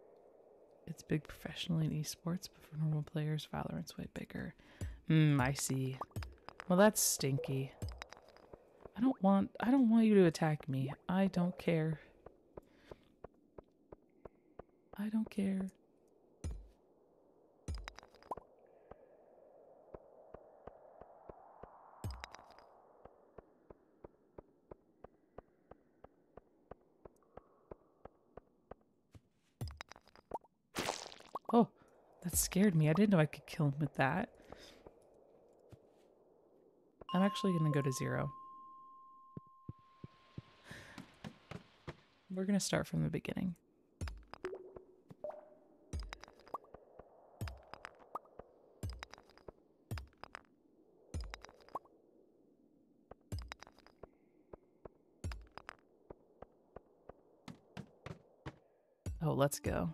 It's big professionally in esports, but for normal players, Valorant's way bigger. Hmm, I see. Well, that's stinky. I don't want- I don't want you to attack me. I don't care. I don't care. Scared me. I didn't know I could kill him with that. I'm actually gonna go to zero. We're gonna start from the beginning. Oh, let's go.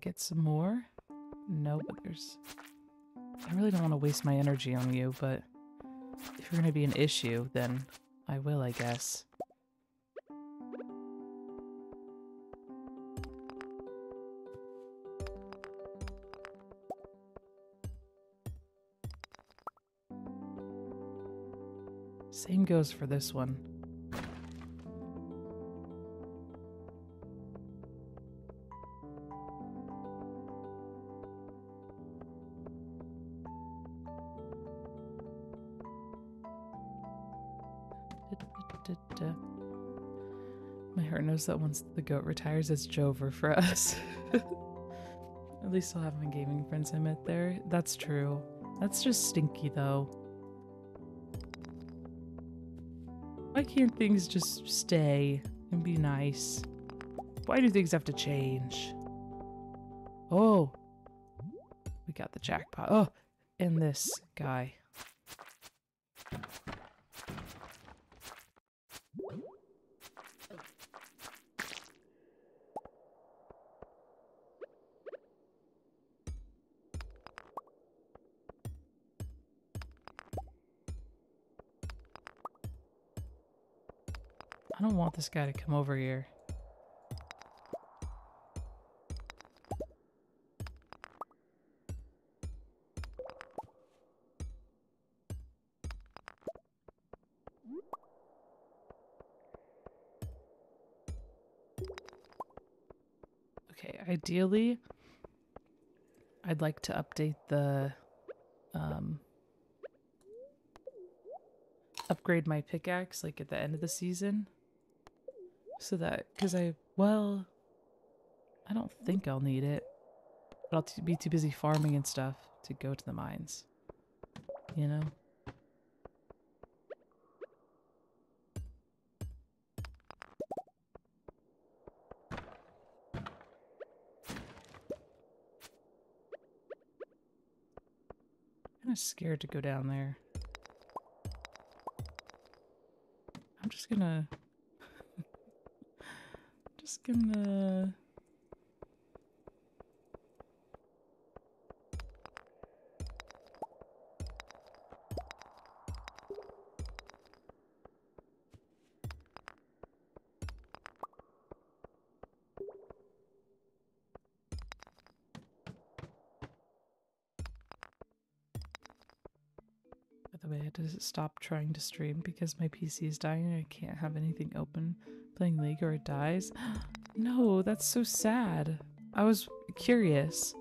Get some more? No, but there's... I really don't want to waste my energy on you, but if you're going to be an issue, then I will, I guess. Same goes for this one. That once the goat retires, it's Jover for us. At least I'll have my gaming friends I met there. That's true. That's just stinky, though. Why can't things just stay and be nice? Why do things have to change? Oh! We got the jackpot. Oh! And this guy. I don't want this guy to come over here. ideally, I'd like to update the, um, upgrade my pickaxe, like, at the end of the season. So that, because I, well, I don't think I'll need it. But I'll t- be too busy farming and stuff to go to the mines. You know? I'm scared to go down there. I'm just gonna... just gonna... Stop trying to stream because my P C is dying and I can't have anything open playing League or it dies. No, that's so sad. I was curious,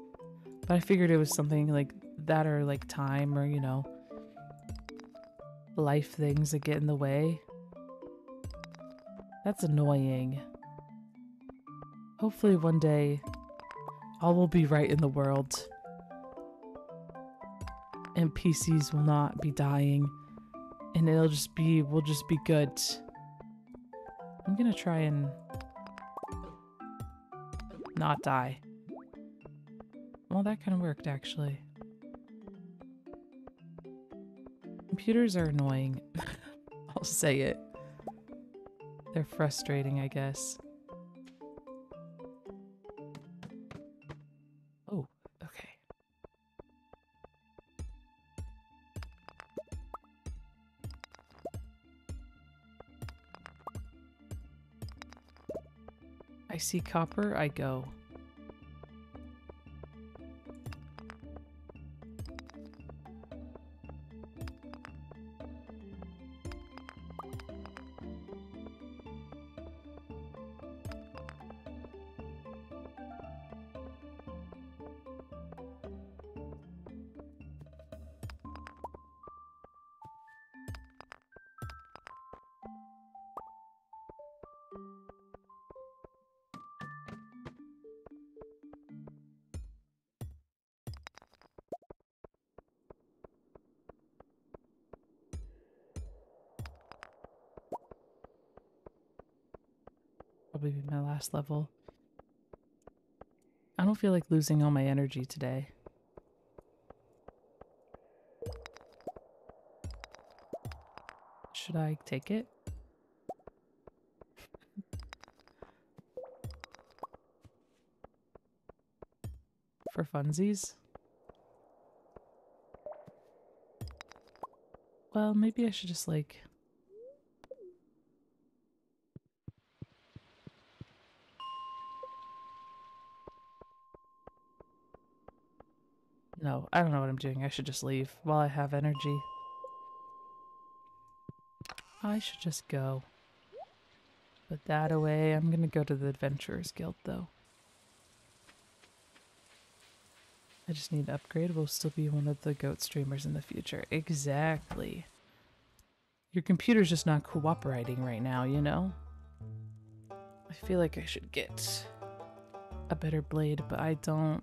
but I figured it was something like that or like time or, you know, life things that get in the way. That's annoying. Hopefully one day all will be right in the world and P Cs will not be dying. And it'll just be, we'll just be good. I'm gonna try and not die. Well, that kind of worked, actually. Computers are annoying. I'll say it. They're frustrating, I guess. See copper, I go. Level. I don't feel like losing all my energy today. Should I take it? For funsies? Well, maybe I should just like... No, I don't know what I'm doing. I should just leave while I have energy. I should just go. Put that away. I'm gonna go to the Adventurers Guild, though. I just need to upgrade. We'll still be one of the GOAT streamers in the future. Exactly. Your computer's just not cooperating right now, you know? I feel like I should get a better blade, but I don't.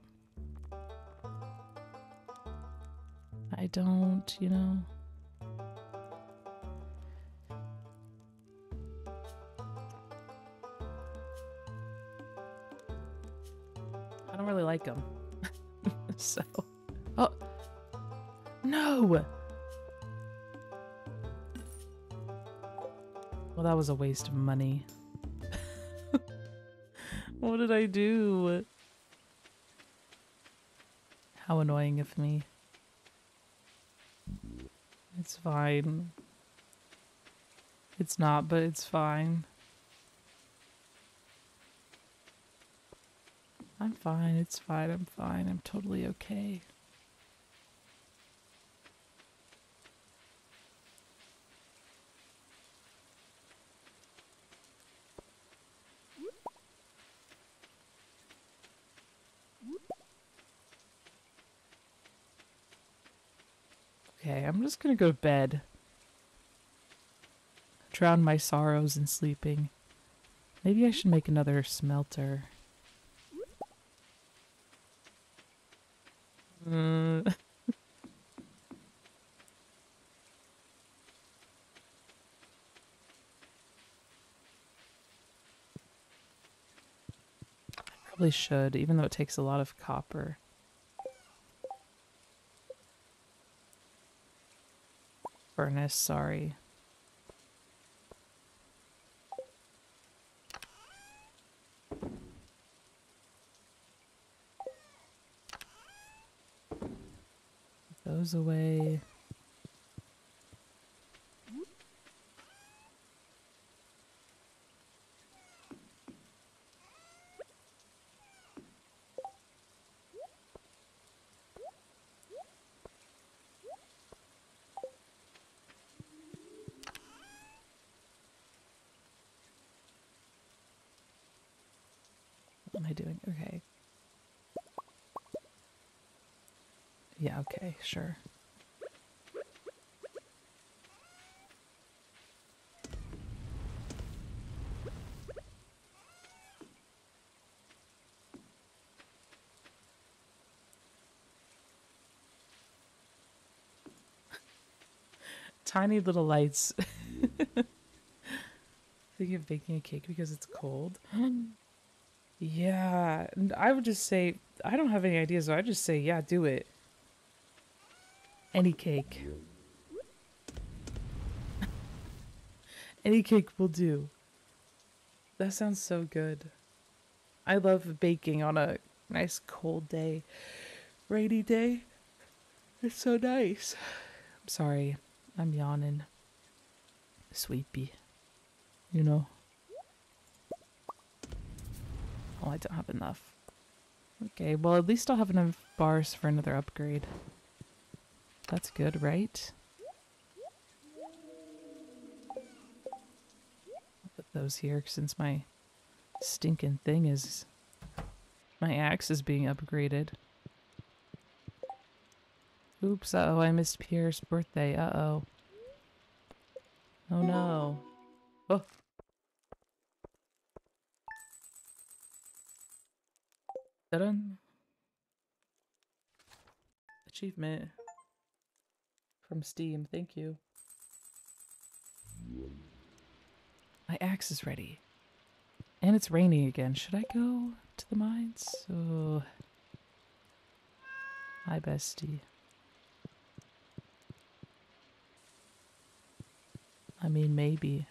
I don't, you know. I don't really like them. So, oh no. Well, that was a waste of money. What did I do? How annoying of me. It's fine. It's not, but it's fine. I'm fine, it's fine, I'm fine, I'm totally okay. Okay, I'm just gonna go to bed. Drown my sorrows in sleeping. Maybe I should make another smelter. Uh... Probably should, even though it takes a lot of copper. Furnace, sorry. Those away. Okay, sure. Tiny little lights. Thinking of baking a cake because it's cold. Yeah, and I would just say, I don't have any ideas, so I just say, yeah, do it. Any cake. Any cake will do. That sounds so good. I love baking on a nice cold day. Rainy day. It's so nice. I'm sorry. I'm yawning. Sleepy. You know. Oh, I don't have enough. Okay, well at least I'll have enough bars for another upgrade. That's good, right? I'll put those here since my stinking thing is... My axe is being upgraded. Oops, uh-oh, I missed Pierre's birthday, uh-oh. Oh no. Oh. Ta-dun. Achievement. From Steam, thank you. My axe is ready. And it's raining again. Should I go to the mines? Oh. Hi, bestie. I mean, maybe.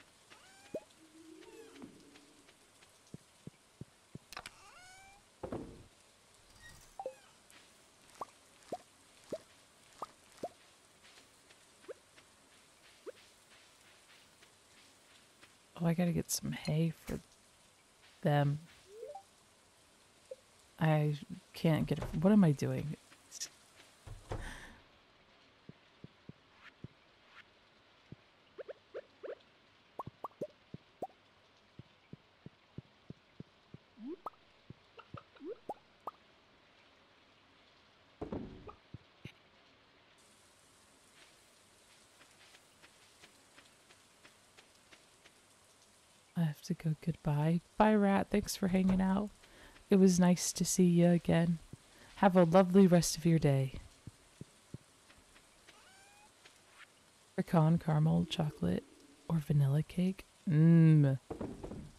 I gotta get some hay for them. I can't get it. What am I doing? To go goodbye. Bye, Rat. Thanks for hanging out. It was nice to see you again. Have a lovely rest of your day. Pecan caramel chocolate or vanilla cake? Mmm.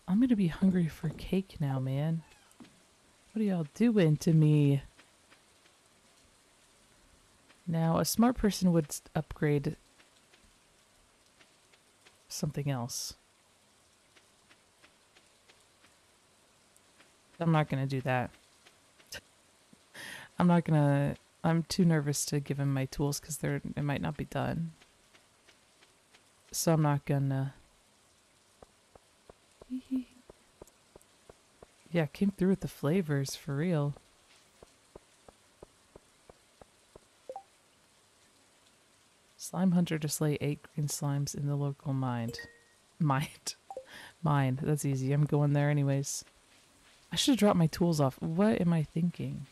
I'm gonna be hungry for cake now, man. What are y'all doing to me? Now, a smart person would upgrade something else. I'm not gonna do that. I'm not gonna... I'm too nervous to give him my tools because they're it might not be done. So I'm not gonna... Yeah, came through with the flavors, for real. Slime hunter to slay eight green slimes in the local mine. Mine. Mine. That's easy. I'm going there anyways. I should have dropped my tools off. What am I thinking?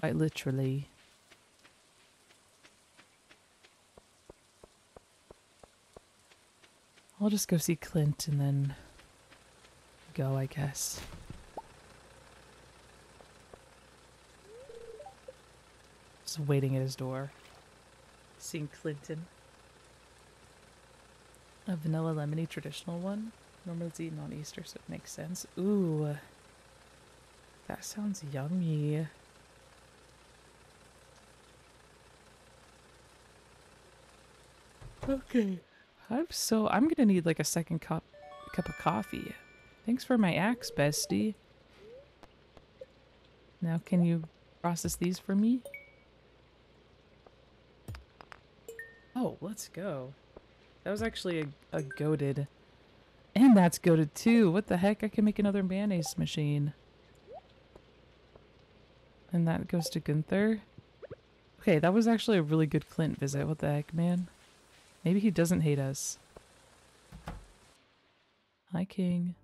Quite literally. I'll just go see Clint and then go, I guess. Just waiting at his door. Seeing Clinton. A vanilla lemony traditional one. Normally it's eaten on Easter, so it makes sense. Ooh. That sounds yummy. Okay. I'm so... I'm gonna need like a second cup, cup of coffee. Thanks for my axe, bestie. Now can you process these for me? Oh, let's go. That was actually a, a goated. And that's goated too. What the heck? I can make another mayonnaise machine. And that goes to Gunther. Okay, that was actually a really good Clint visit. What the heck, man? Maybe he doesn't hate us. Hi, King.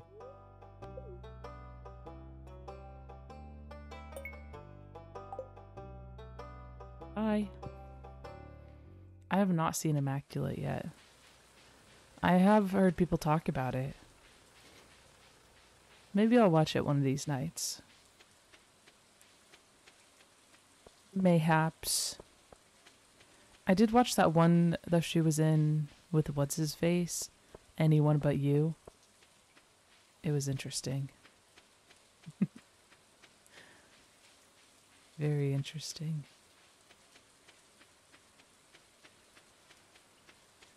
Hi. I have not seen Immaculate yet. I have heard people talk about it. Maybe I'll watch it one of these nights. Mayhaps. I did watch that one that she was in with What's-His-Face, Anyone But You. It was interesting. Very interesting.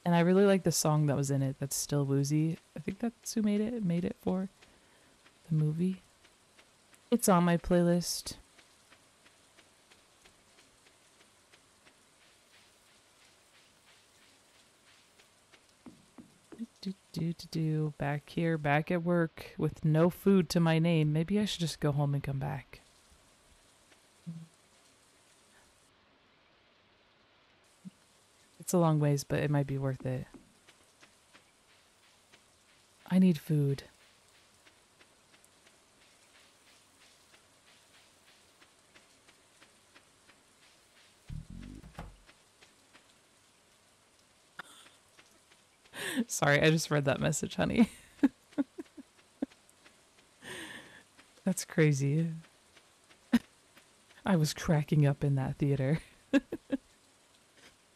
And I really like the song that was in it that's still woozy. I think that's who made it, made it for the movie. It's on my playlist. Do, do, do, do. Back here, back at work with no food to my name. Maybe I should just go home and come back. It's a long ways, but it might be worth it. I need food. Sorry, I just read that message, honey. That's crazy. I was cracking up in that theater.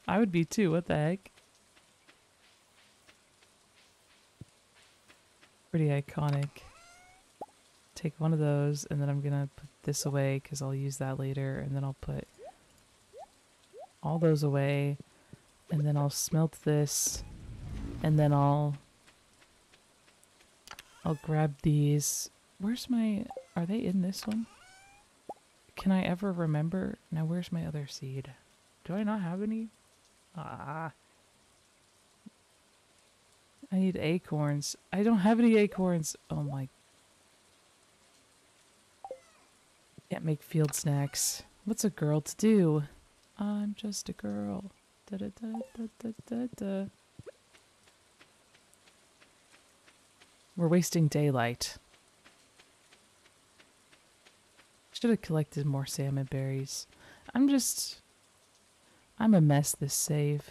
I would be too, what the heck? Pretty iconic. Take one of those, and then I'm gonna put this away, because I'll use that later, and then I'll put all those away, and then I'll smelt this, and then I'll... I'll grab these. Where's my... Are they in this one? Can I ever remember? Now where's my other seed? Do I not have any? Ah, I need acorns. I don't have any acorns. Oh my. Can't make field snacks. What's a girl to do? I'm just a girl. Da da da da da da da. We're wasting daylight. Should have collected more salmon berries. I'm just... I'm a mess this save.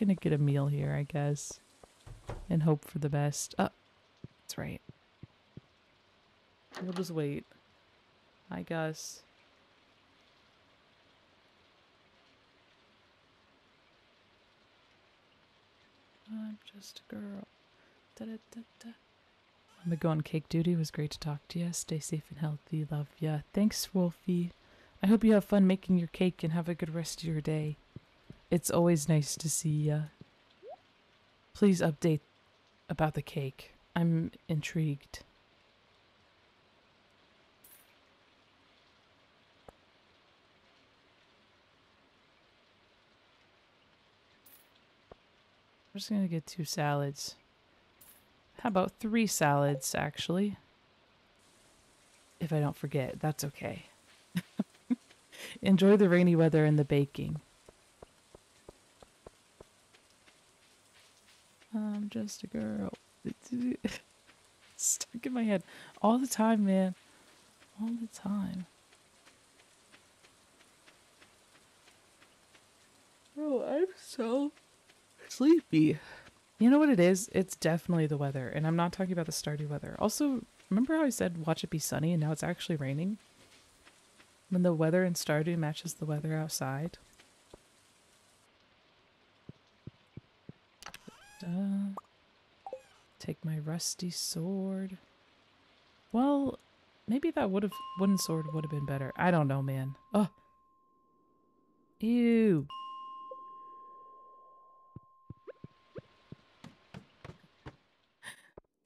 Gonna get a meal here, I guess. And hope for the best. Oh, that's right. We'll just wait. I guess. I'm just a girl. Da da da da. I'm gonna go on cake duty. It was great to talk to you. Stay safe and healthy. Love ya. Thanks, Wolfie. I hope you have fun making your cake and have a good rest of your day. It's always nice to see ya. Please update about the cake. I'm intrigued. I'm just gonna get two salads. How about three salads, actually? If I don't forget, that's okay. Enjoy the rainy weather and the baking. I'm just a girl. Stuck in my head all the time, man. All the time. Oh, I'm so sleepy. You know what it is? It's definitely the weather, and I'm not talking about the Stardew weather. Also, remember how I said watch it be sunny, and now it's actually raining? When the weather in Stardew matches the weather outside. Uh, take my rusty sword. Well, maybe that would have wooden sword would have been better. I don't know, man. Oh, ew.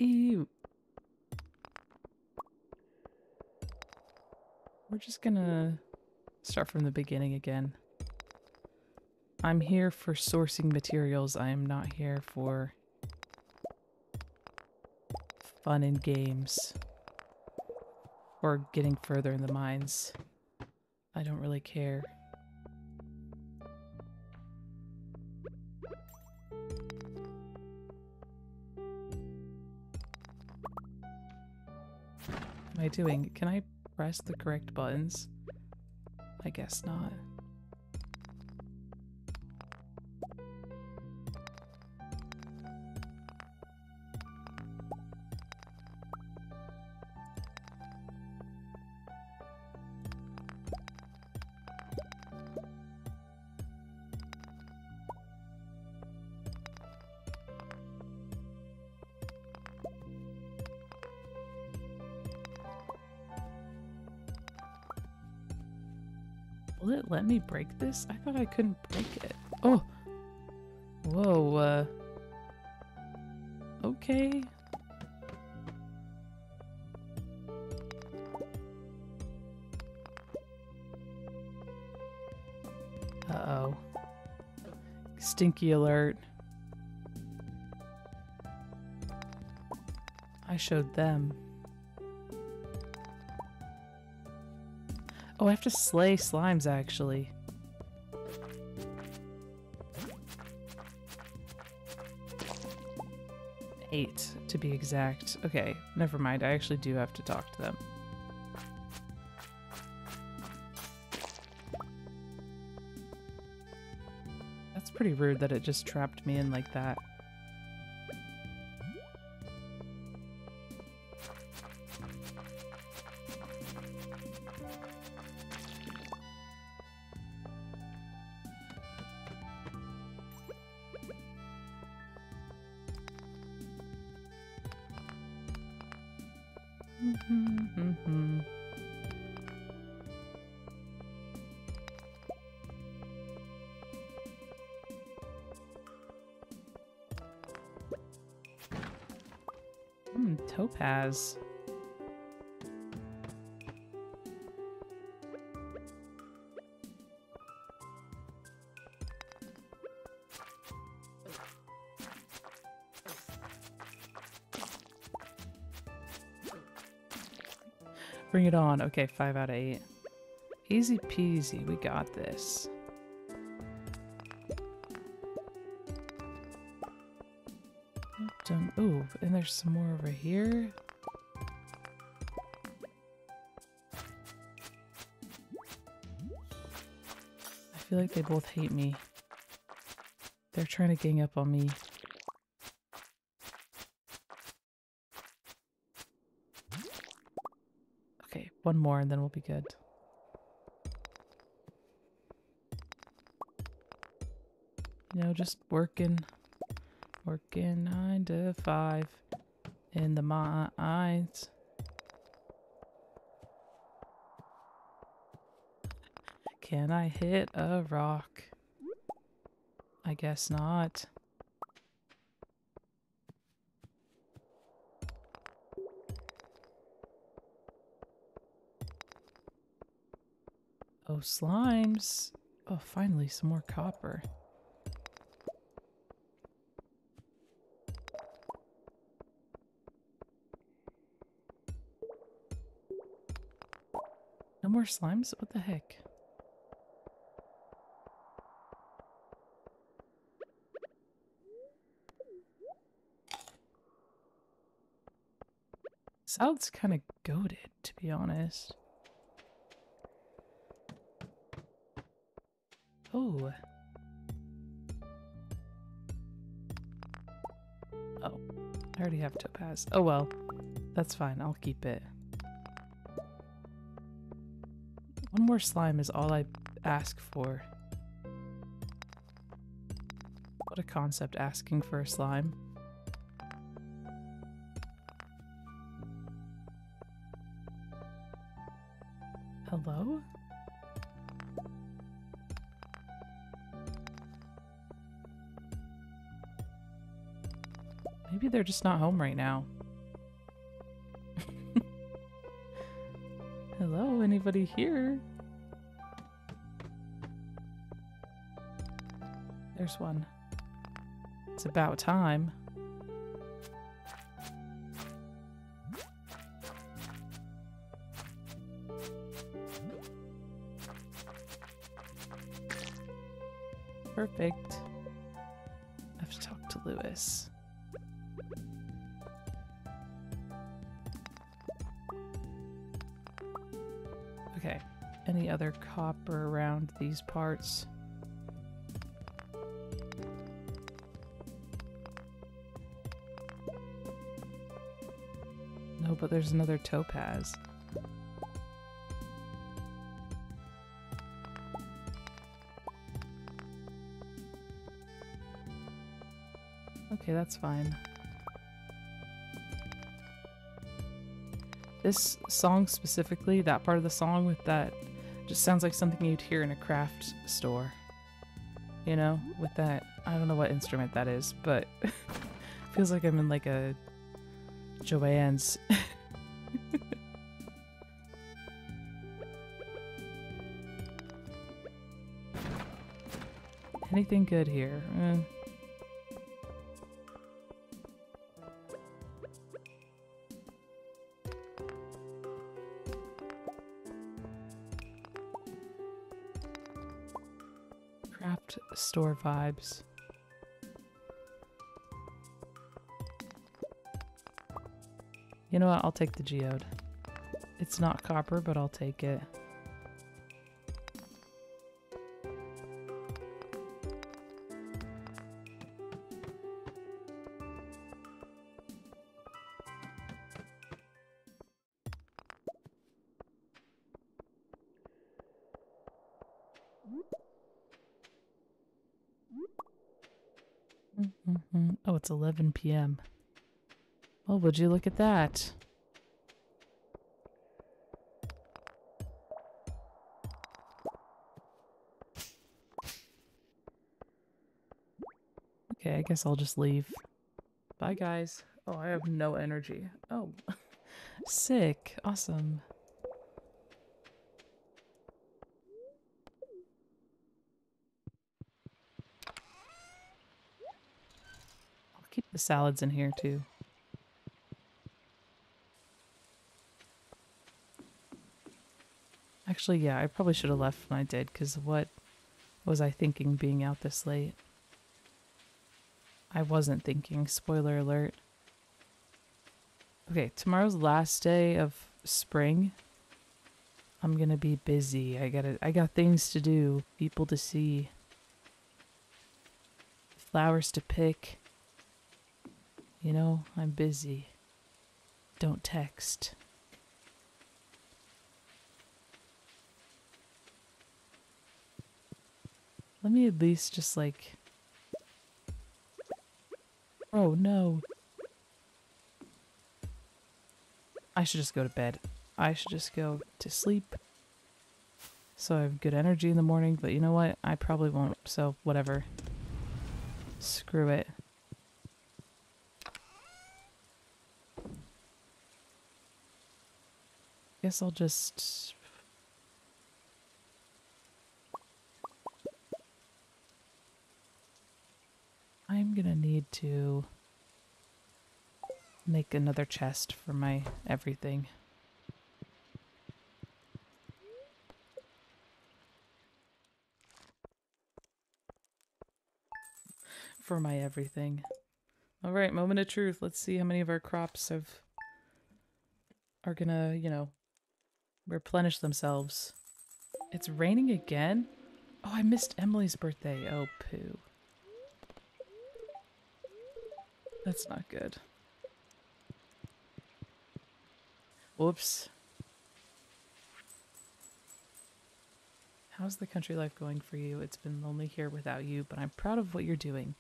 Ew. We're just gonna start from the beginning again. I'm here for sourcing materials. I am not here for fun and games. Or getting further in the mines. I don't really care. What am I doing? Can I press the correct buttons? I guess not. Let me break this? I thought I couldn't break it. Oh! Whoa, uh... okay. Uh-oh. Stinky alert. I showed them. Oh, I have to slay slimes, actually. Eight, to be exact. Okay, never mind. I actually do have to talk to them. That's pretty rude that it just trapped me in like that. Topaz. Bring it on. Okay, five out of eight. Easy peasy, we got this. Ooh, and there's some more over here. I feel like they both hate me. They're trying to gang up on me. Okay, one more and then we'll be good. You know, just working. Working nine to five in the mines. Can I hit a rock? I guess not. Oh, slimes. Oh, finally, some more copper. More slimes? What the heck? Sounds kind of goated, to be honest. Oh. Oh, I already have topaz. Oh well, that's fine. I'll keep it. One more slime is all I ask for. What a concept, asking for a slime. Hello? Maybe they're just not home right now. Hello, anybody here? There's one. It's about time. Perfect. I have to talk to Lewis. Okay. Any other copper around these parts? But there's another topaz. Okay, that's fine. This song specifically, that part of the song with that, just sounds like something you'd hear in a craft store. You know, with that, I don't know what instrument that is, but feels like I'm in like a Joanne's. Anything good here? Eh. Craft store vibes. You know what? I'll take the geode. It's not copper, but I'll take it. Mm-hmm. Oh, it's eleven p m Oh, would you look at that? Okay, I guess I'll just leave. Bye, guys. Oh, I have no energy. Oh, sick. Awesome. I'll keep the salads in here, too. Actually, yeah, I probably should have left when I did, because what was I thinking being out this late? I wasn't thinking. Spoiler alert. Okay, tomorrow's last day of spring. I'm gonna be busy. I gotta, I got things to do, people to see, flowers to pick. You know, I'm busy. Don't text. Let me at least just like... Oh no. I should just go to bed. I should just go to sleep. So I have good energy in the morning, but you know what? I probably won't, so whatever. Screw it. Guess I'll just... I'm gonna need to make another chest for my everything. For my everything. All right, moment of truth. Let's see how many of our crops have are gonna, you know, replenish themselves. It's raining again? Oh, I missed Emily's birthday. Oh, poo. That's not good. Whoops. How's the country life going for you? It's been lonely here without you, but I'm proud of what you're doing.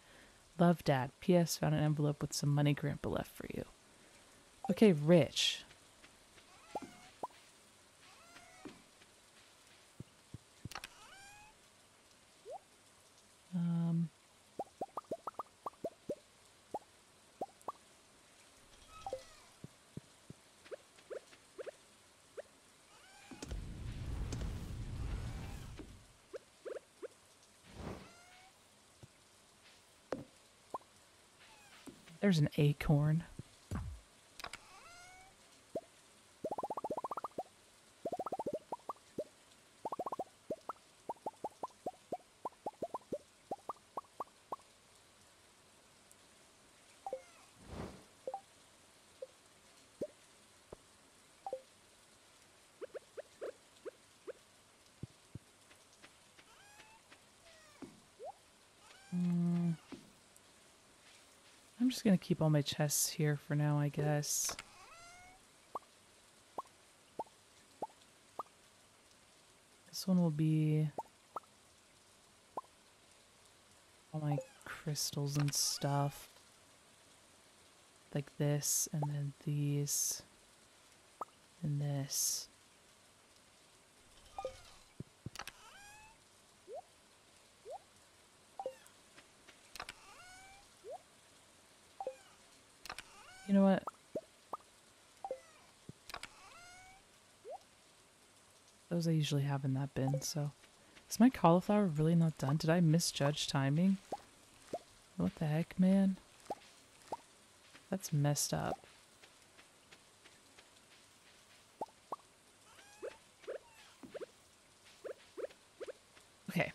Love, Dad. P S Found an envelope with some money Grandpa left for you. Okay, Rich. Um... There's an acorn. I'm just gonna keep all my chests here for now, I guess. This one will be all my crystals and stuff. Like this, and then these, and this. You know what? Those I usually have in that bin, so... Is my cauliflower really not done? Did I misjudge timing? What the heck, man? That's messed up. Okay.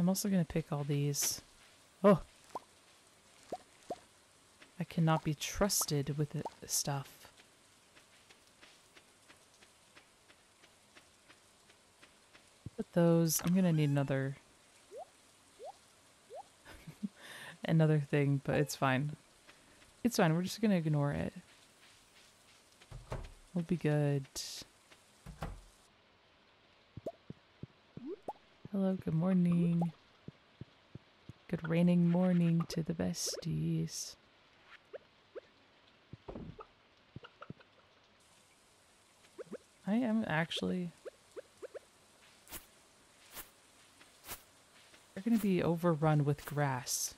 I'm also gonna pick all these. Oh! Cannot be trusted with it, stuff. But those, I'm gonna need another another thing, but it's fine. It's fine, we're just gonna ignore it. We'll be good. Hello, good morning. Good raining morning to the besties. I am actually... They're gonna be overrun with grass.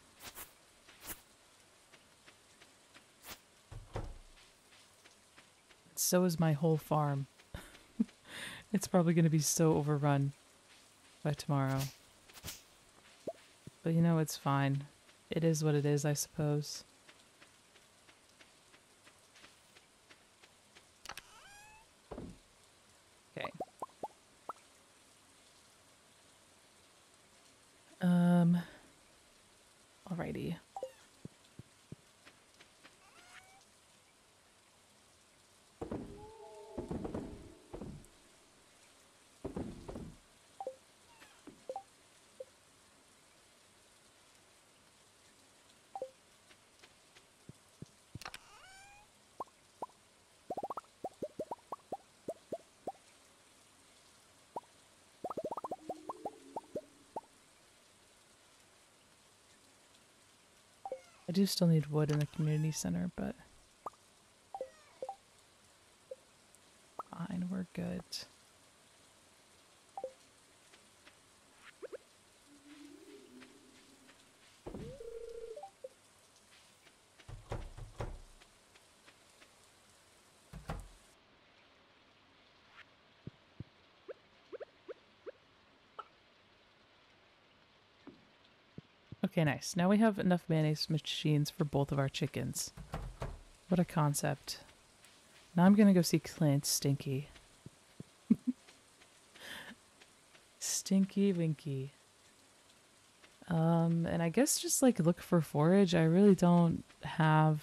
So is my whole farm. It's probably gonna be so overrun by tomorrow. But you know, it's fine. It is what it is, I suppose. I do still need wood in the community center, but fine, we're good. Okay, nice. Now we have enough mayonnaise machines for both of our chickens. What a concept. Now I'm gonna go see Clint Stinky. Stinky Winky. Um, and I guess just like look for forage. I really don't have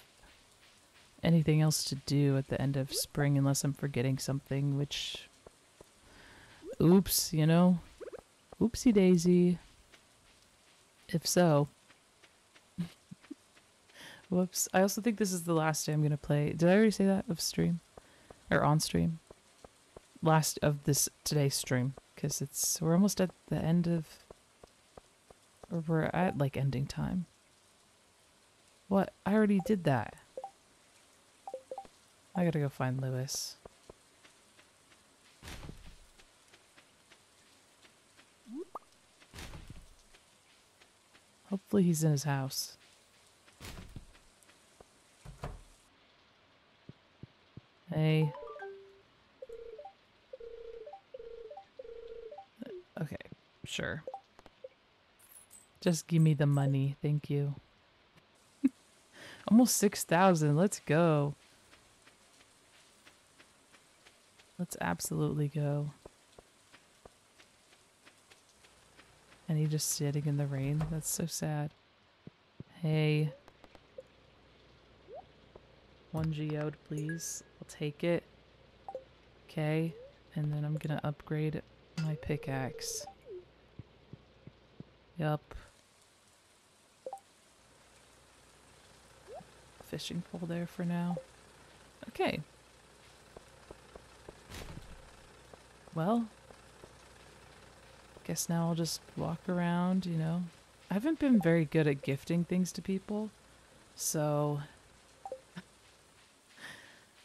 anything else to do at the end of spring unless I'm forgetting something, which... Oops, you know? Oopsie daisy. If so, Whoops. I also think this is the last day I'm gonna play. Did I already say that? Of stream? Or on stream? Last of this today's stream. Because it's, we're almost at the end of, or we're at like ending time. What? I already did that. I gotta go find Lewis. Hopefully he's in his house. Hey. Okay, sure. Just give me the money, thank you. Almost six thousand, let's go. Let's absolutely go. And he just sitting in the rain, that's so sad. Hey. One geode, please. I'll take it. Okay, and then I'm gonna upgrade my pickaxe. Yup. Fishing pole there for now. Okay. Well, guess now I'll just walk around, you know. I haven't been very good at gifting things to people, so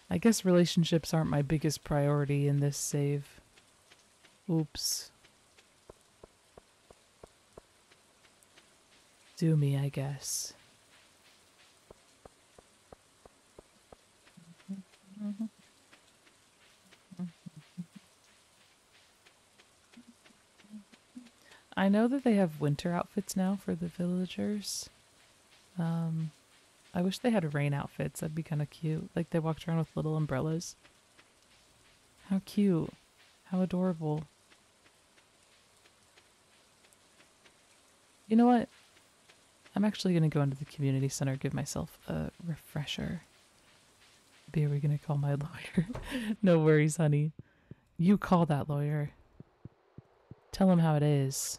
I guess relationships aren't my biggest priority in this save. Oops. Do me, I guess. Mm-hmm. I know that they have winter outfits now for the villagers. Um, I wish they had rain outfits. That'd be kind of cute. Like they walked around with little umbrellas. How cute. How adorable. You know what? I'm actually going to go into the community center, give myself a refresher. Be we going to call my lawyer? No worries, honey. You call that lawyer. Tell him how it is.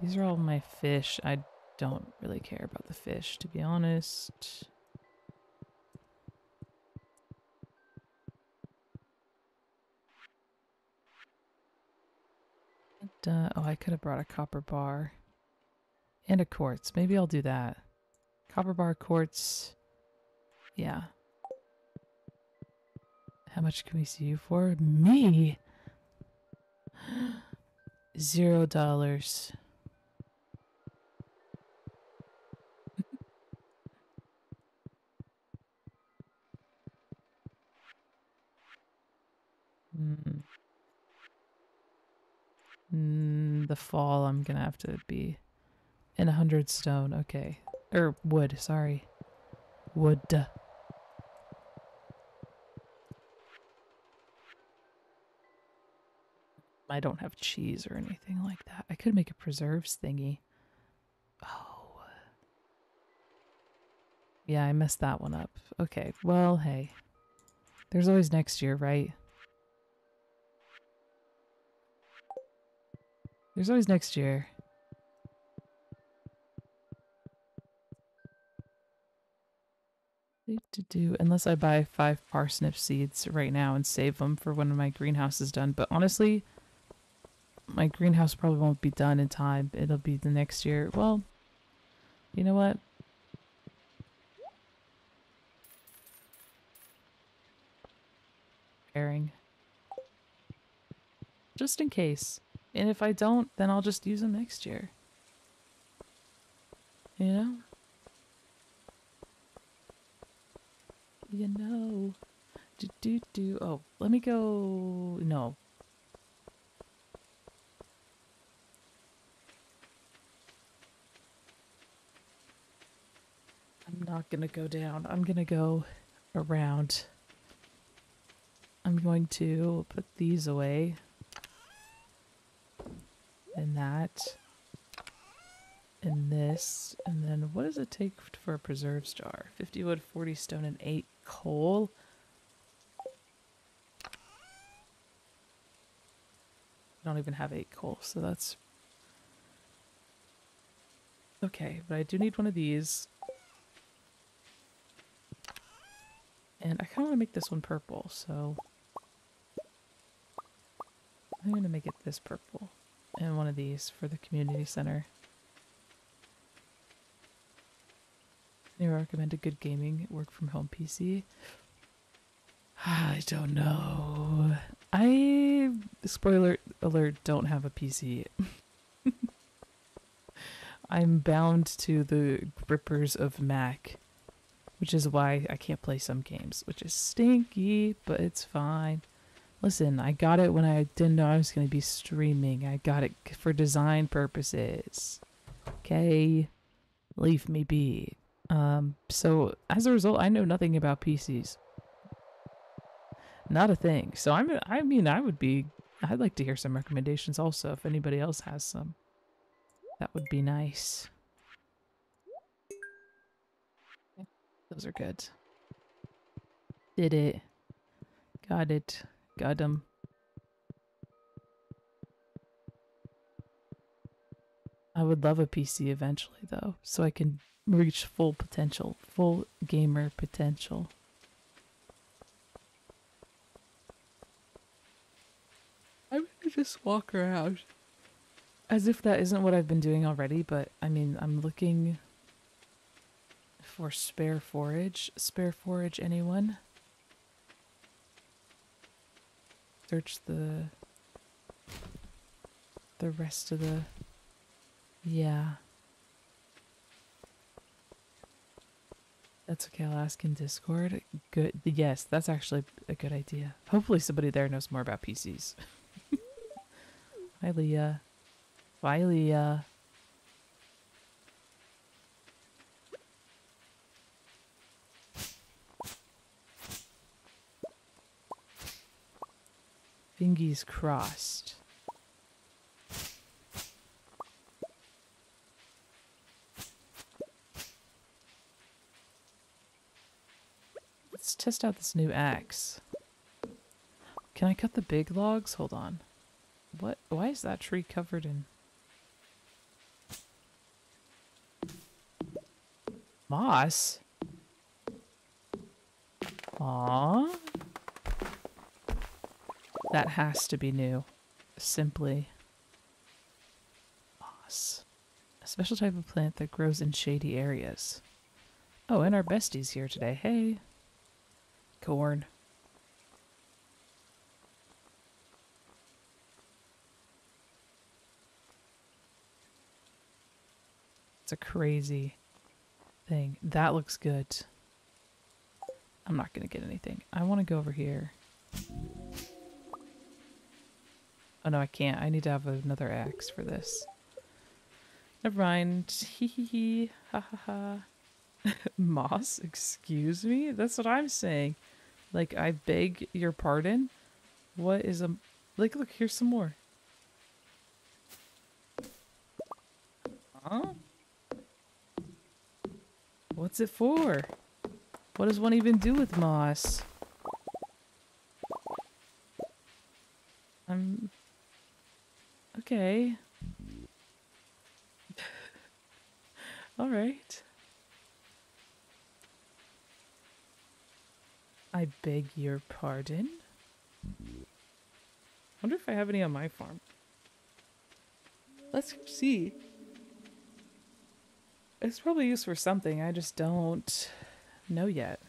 These are all my fish. I don't really care about the fish, to be honest. And, uh, oh, I could have brought a copper bar. And a quartz. Maybe I'll do that. Copper bar, quartz. Yeah. How much can we see you for? Me? Zero dollars. mm. Mm, the fall I'm gonna have to be in a hundred stone, okay. Or wood, sorry. Wood. I don't have cheese or anything like that. I could make a preserves thingy. Oh. Yeah, I messed that one up. Okay, well, hey. There's always next year, right? There's always next year. To do, unless I buy five parsnip seeds right now and save them for when my greenhouse is done. But honestly, my greenhouse probably won't be done in time. It'll be the next year. Well, you know what? Airing. Just in case. And if I don't, then I'll just use them next year. You know? You know. Do, do, do. Oh, let me go. No. I'm not gonna go down. I'm gonna go around. I'm going to put these away. And that. And this. And then what does it take for a preserves jar? fifty wood, forty stone, and eight coal? I don't even have eight coal, so that's... Okay, but I do need one of these. And I kind of want to make this one purple, so I'm going to make it this purple. And one of these for the community center. Can you recommend a good gaming work from home P C? I don't know. I, spoiler alert, don't have a P C. I'm bound to the grippers of Mac, which is why I can't play some games, which is stinky, but it's fine. Listen, I got it when I didn't know I was going to be streaming. I got it for design purposes. Okay? Leave me be. Um, so, as a result, I know nothing about P Cs. Not a thing. So, I'm, I mean, I would be... I'd like to hear some recommendations also, if anybody else has some. That would be nice. Yeah, those are good. Did it. Got it. Got him. I would love a P C eventually, though, so I can reach full potential. Full gamer potential. I'm gonna just walk around. As if that isn't what I've been doing already, but, I mean, I'm looking for spare forage. Spare forage, anyone? Search the the rest of the yeah. That's okay, I'll ask in Discord. Good, yes, that's actually a good idea. Hopefully somebody there knows more about P Cs. Hi Leah. Bye Leah. Fingies crossed. Let's test out this new axe. Can I cut the big logs? Hold on. What? Why is that tree covered in moss? Aww. That has to be new. Simply moss. A special type of plant that grows in shady areas. Oh, and our bestie's here today. Hey. Corn. It's a crazy thing. That looks good. I'm not gonna get anything. I want to go over here. Oh no, I can't. I need to have another axe for this. Never mind. Hee hee hee. Ha ha ha. Moss? Excuse me? That's what I'm saying. Like, I beg your pardon? What is a... Like, look, here's some more. Huh? What's it for? What does one even do with moss? I'm... Okay. All right. I beg your pardon? Wonder if I have any on my farm. Let's see. It's probably used for something, I just don't know yet.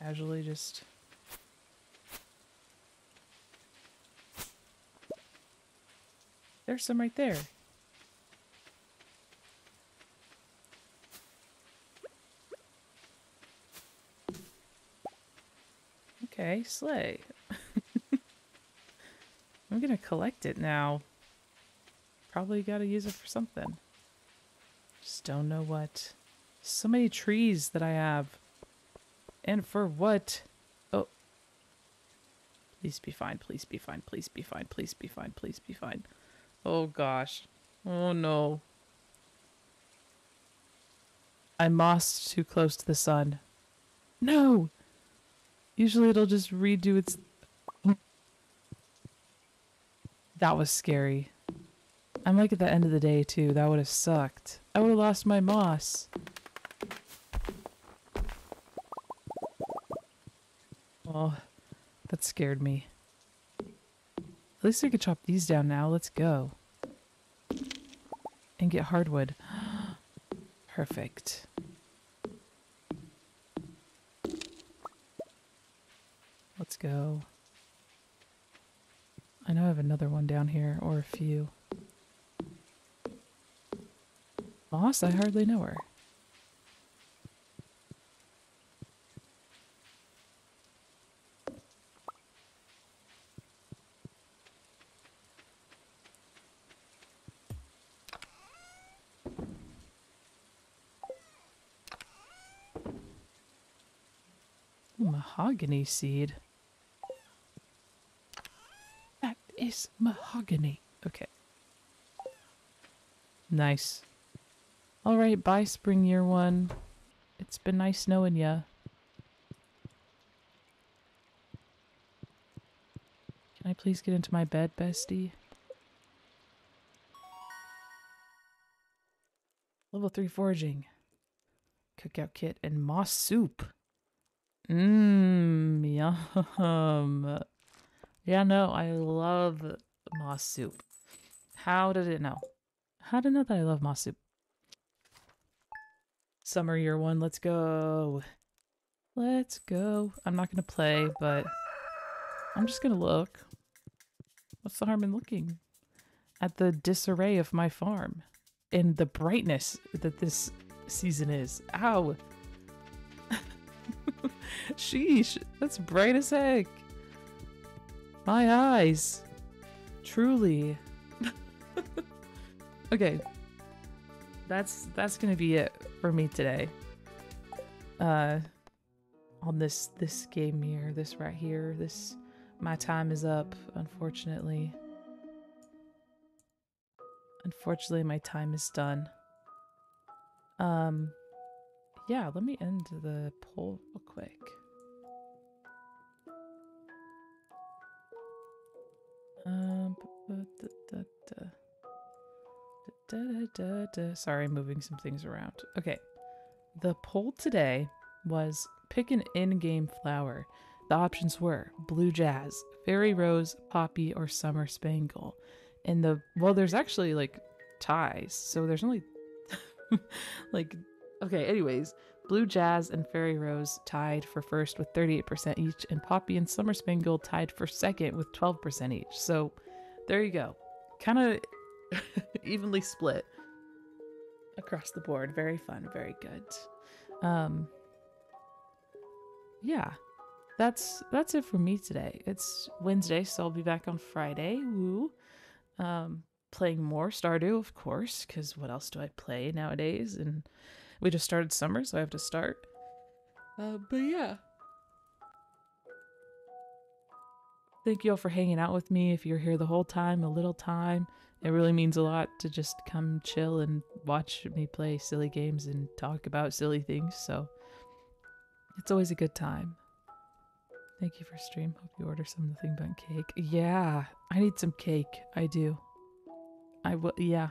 Casually just there's some right there. Okay, slay. I'm gonna collect it now. Probably gotta use it for something. Just don't know what. So many trees that I have. And for what? Oh. Please be fine, please be fine, please be fine, please be fine, please be fine. Oh gosh. Oh no. I mossed too close to the sun. No! Usually it'll just redo its... That was scary. I'm like at the end of the day too. That would have sucked. I would have lost my moss. Oh, that scared me. At least I could chop these down now. Let's go. And get hardwood. Perfect. Let's go. I know I have another one down here, or a few. Moss? I hardly know her. Ooh, mahogany seed. That is mahogany. Okay. Nice. All right, bye, spring year one. It's been nice knowing ya. Can I please get into my bed, bestie? Level three foraging. Cookout kit and moss soup. Mmm, yum. Yeah, no, I love moss soup. How did it know? How did it know that I love moss soup? Summer year one, let's go. Let's go. I'm not gonna play, but I'm just gonna look. What's the harm in looking at the disarray of my farm and the brightness that this season is? Ow. Sheesh, that's bright as heck. My eyes. Truly. Okay. That's that's gonna be it for me today. Uh, on this this game here, this right here, this my time is up. Unfortunately, unfortunately, my time is done. Um, yeah. Let me end the poll real quick. Um. Da, da, da, da. Sorry, moving some things around. Okay, the poll today was pick an in-game flower. The options were blue jazz, fairy rose, poppy, or summer spangle. And the, well, there's actually like ties, so there's only like, okay, anyways, blue jazz and fairy rose tied for first with thirty-eight percent each, and poppy and summer spangle tied for second with twelve percent each. So there you go. Kind of evenly split across the board. Very fun, very good. Um yeah, that's that's it for me today. It's Wednesday, so I'll be back on Friday. Woo. Um playing more Stardew, of course, because what else do I play nowadays? And we just started summer, so I have to start. Uh but yeah, thank you all for hanging out with me. If you're here the whole time, a little time, it really means a lot to just come chill and watch me play silly games and talk about silly things. So it's always a good time. Thank you for stream. Hope you order something but cake. Yeah, I need some cake. I do. I will. Yeah,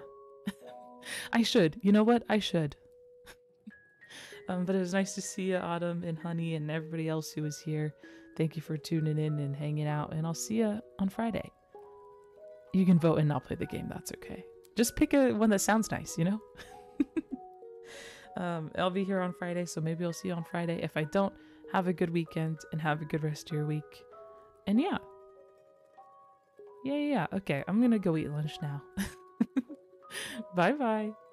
I should. You know what? I should. um, but it was nice to see you, Autumn and Honey and everybody else who was here. Thank you for tuning in and hanging out, and I'll see you on Friday. You can vote and I'll play the game. That's okay. Just pick a one that sounds nice, you know? um, I'll be here on Friday, so maybe I'll see you on Friday. If I don't, have a good weekend and have a good rest of your week. And yeah. Yeah, yeah, yeah. Okay, I'm going to go eat lunch now. Bye-bye.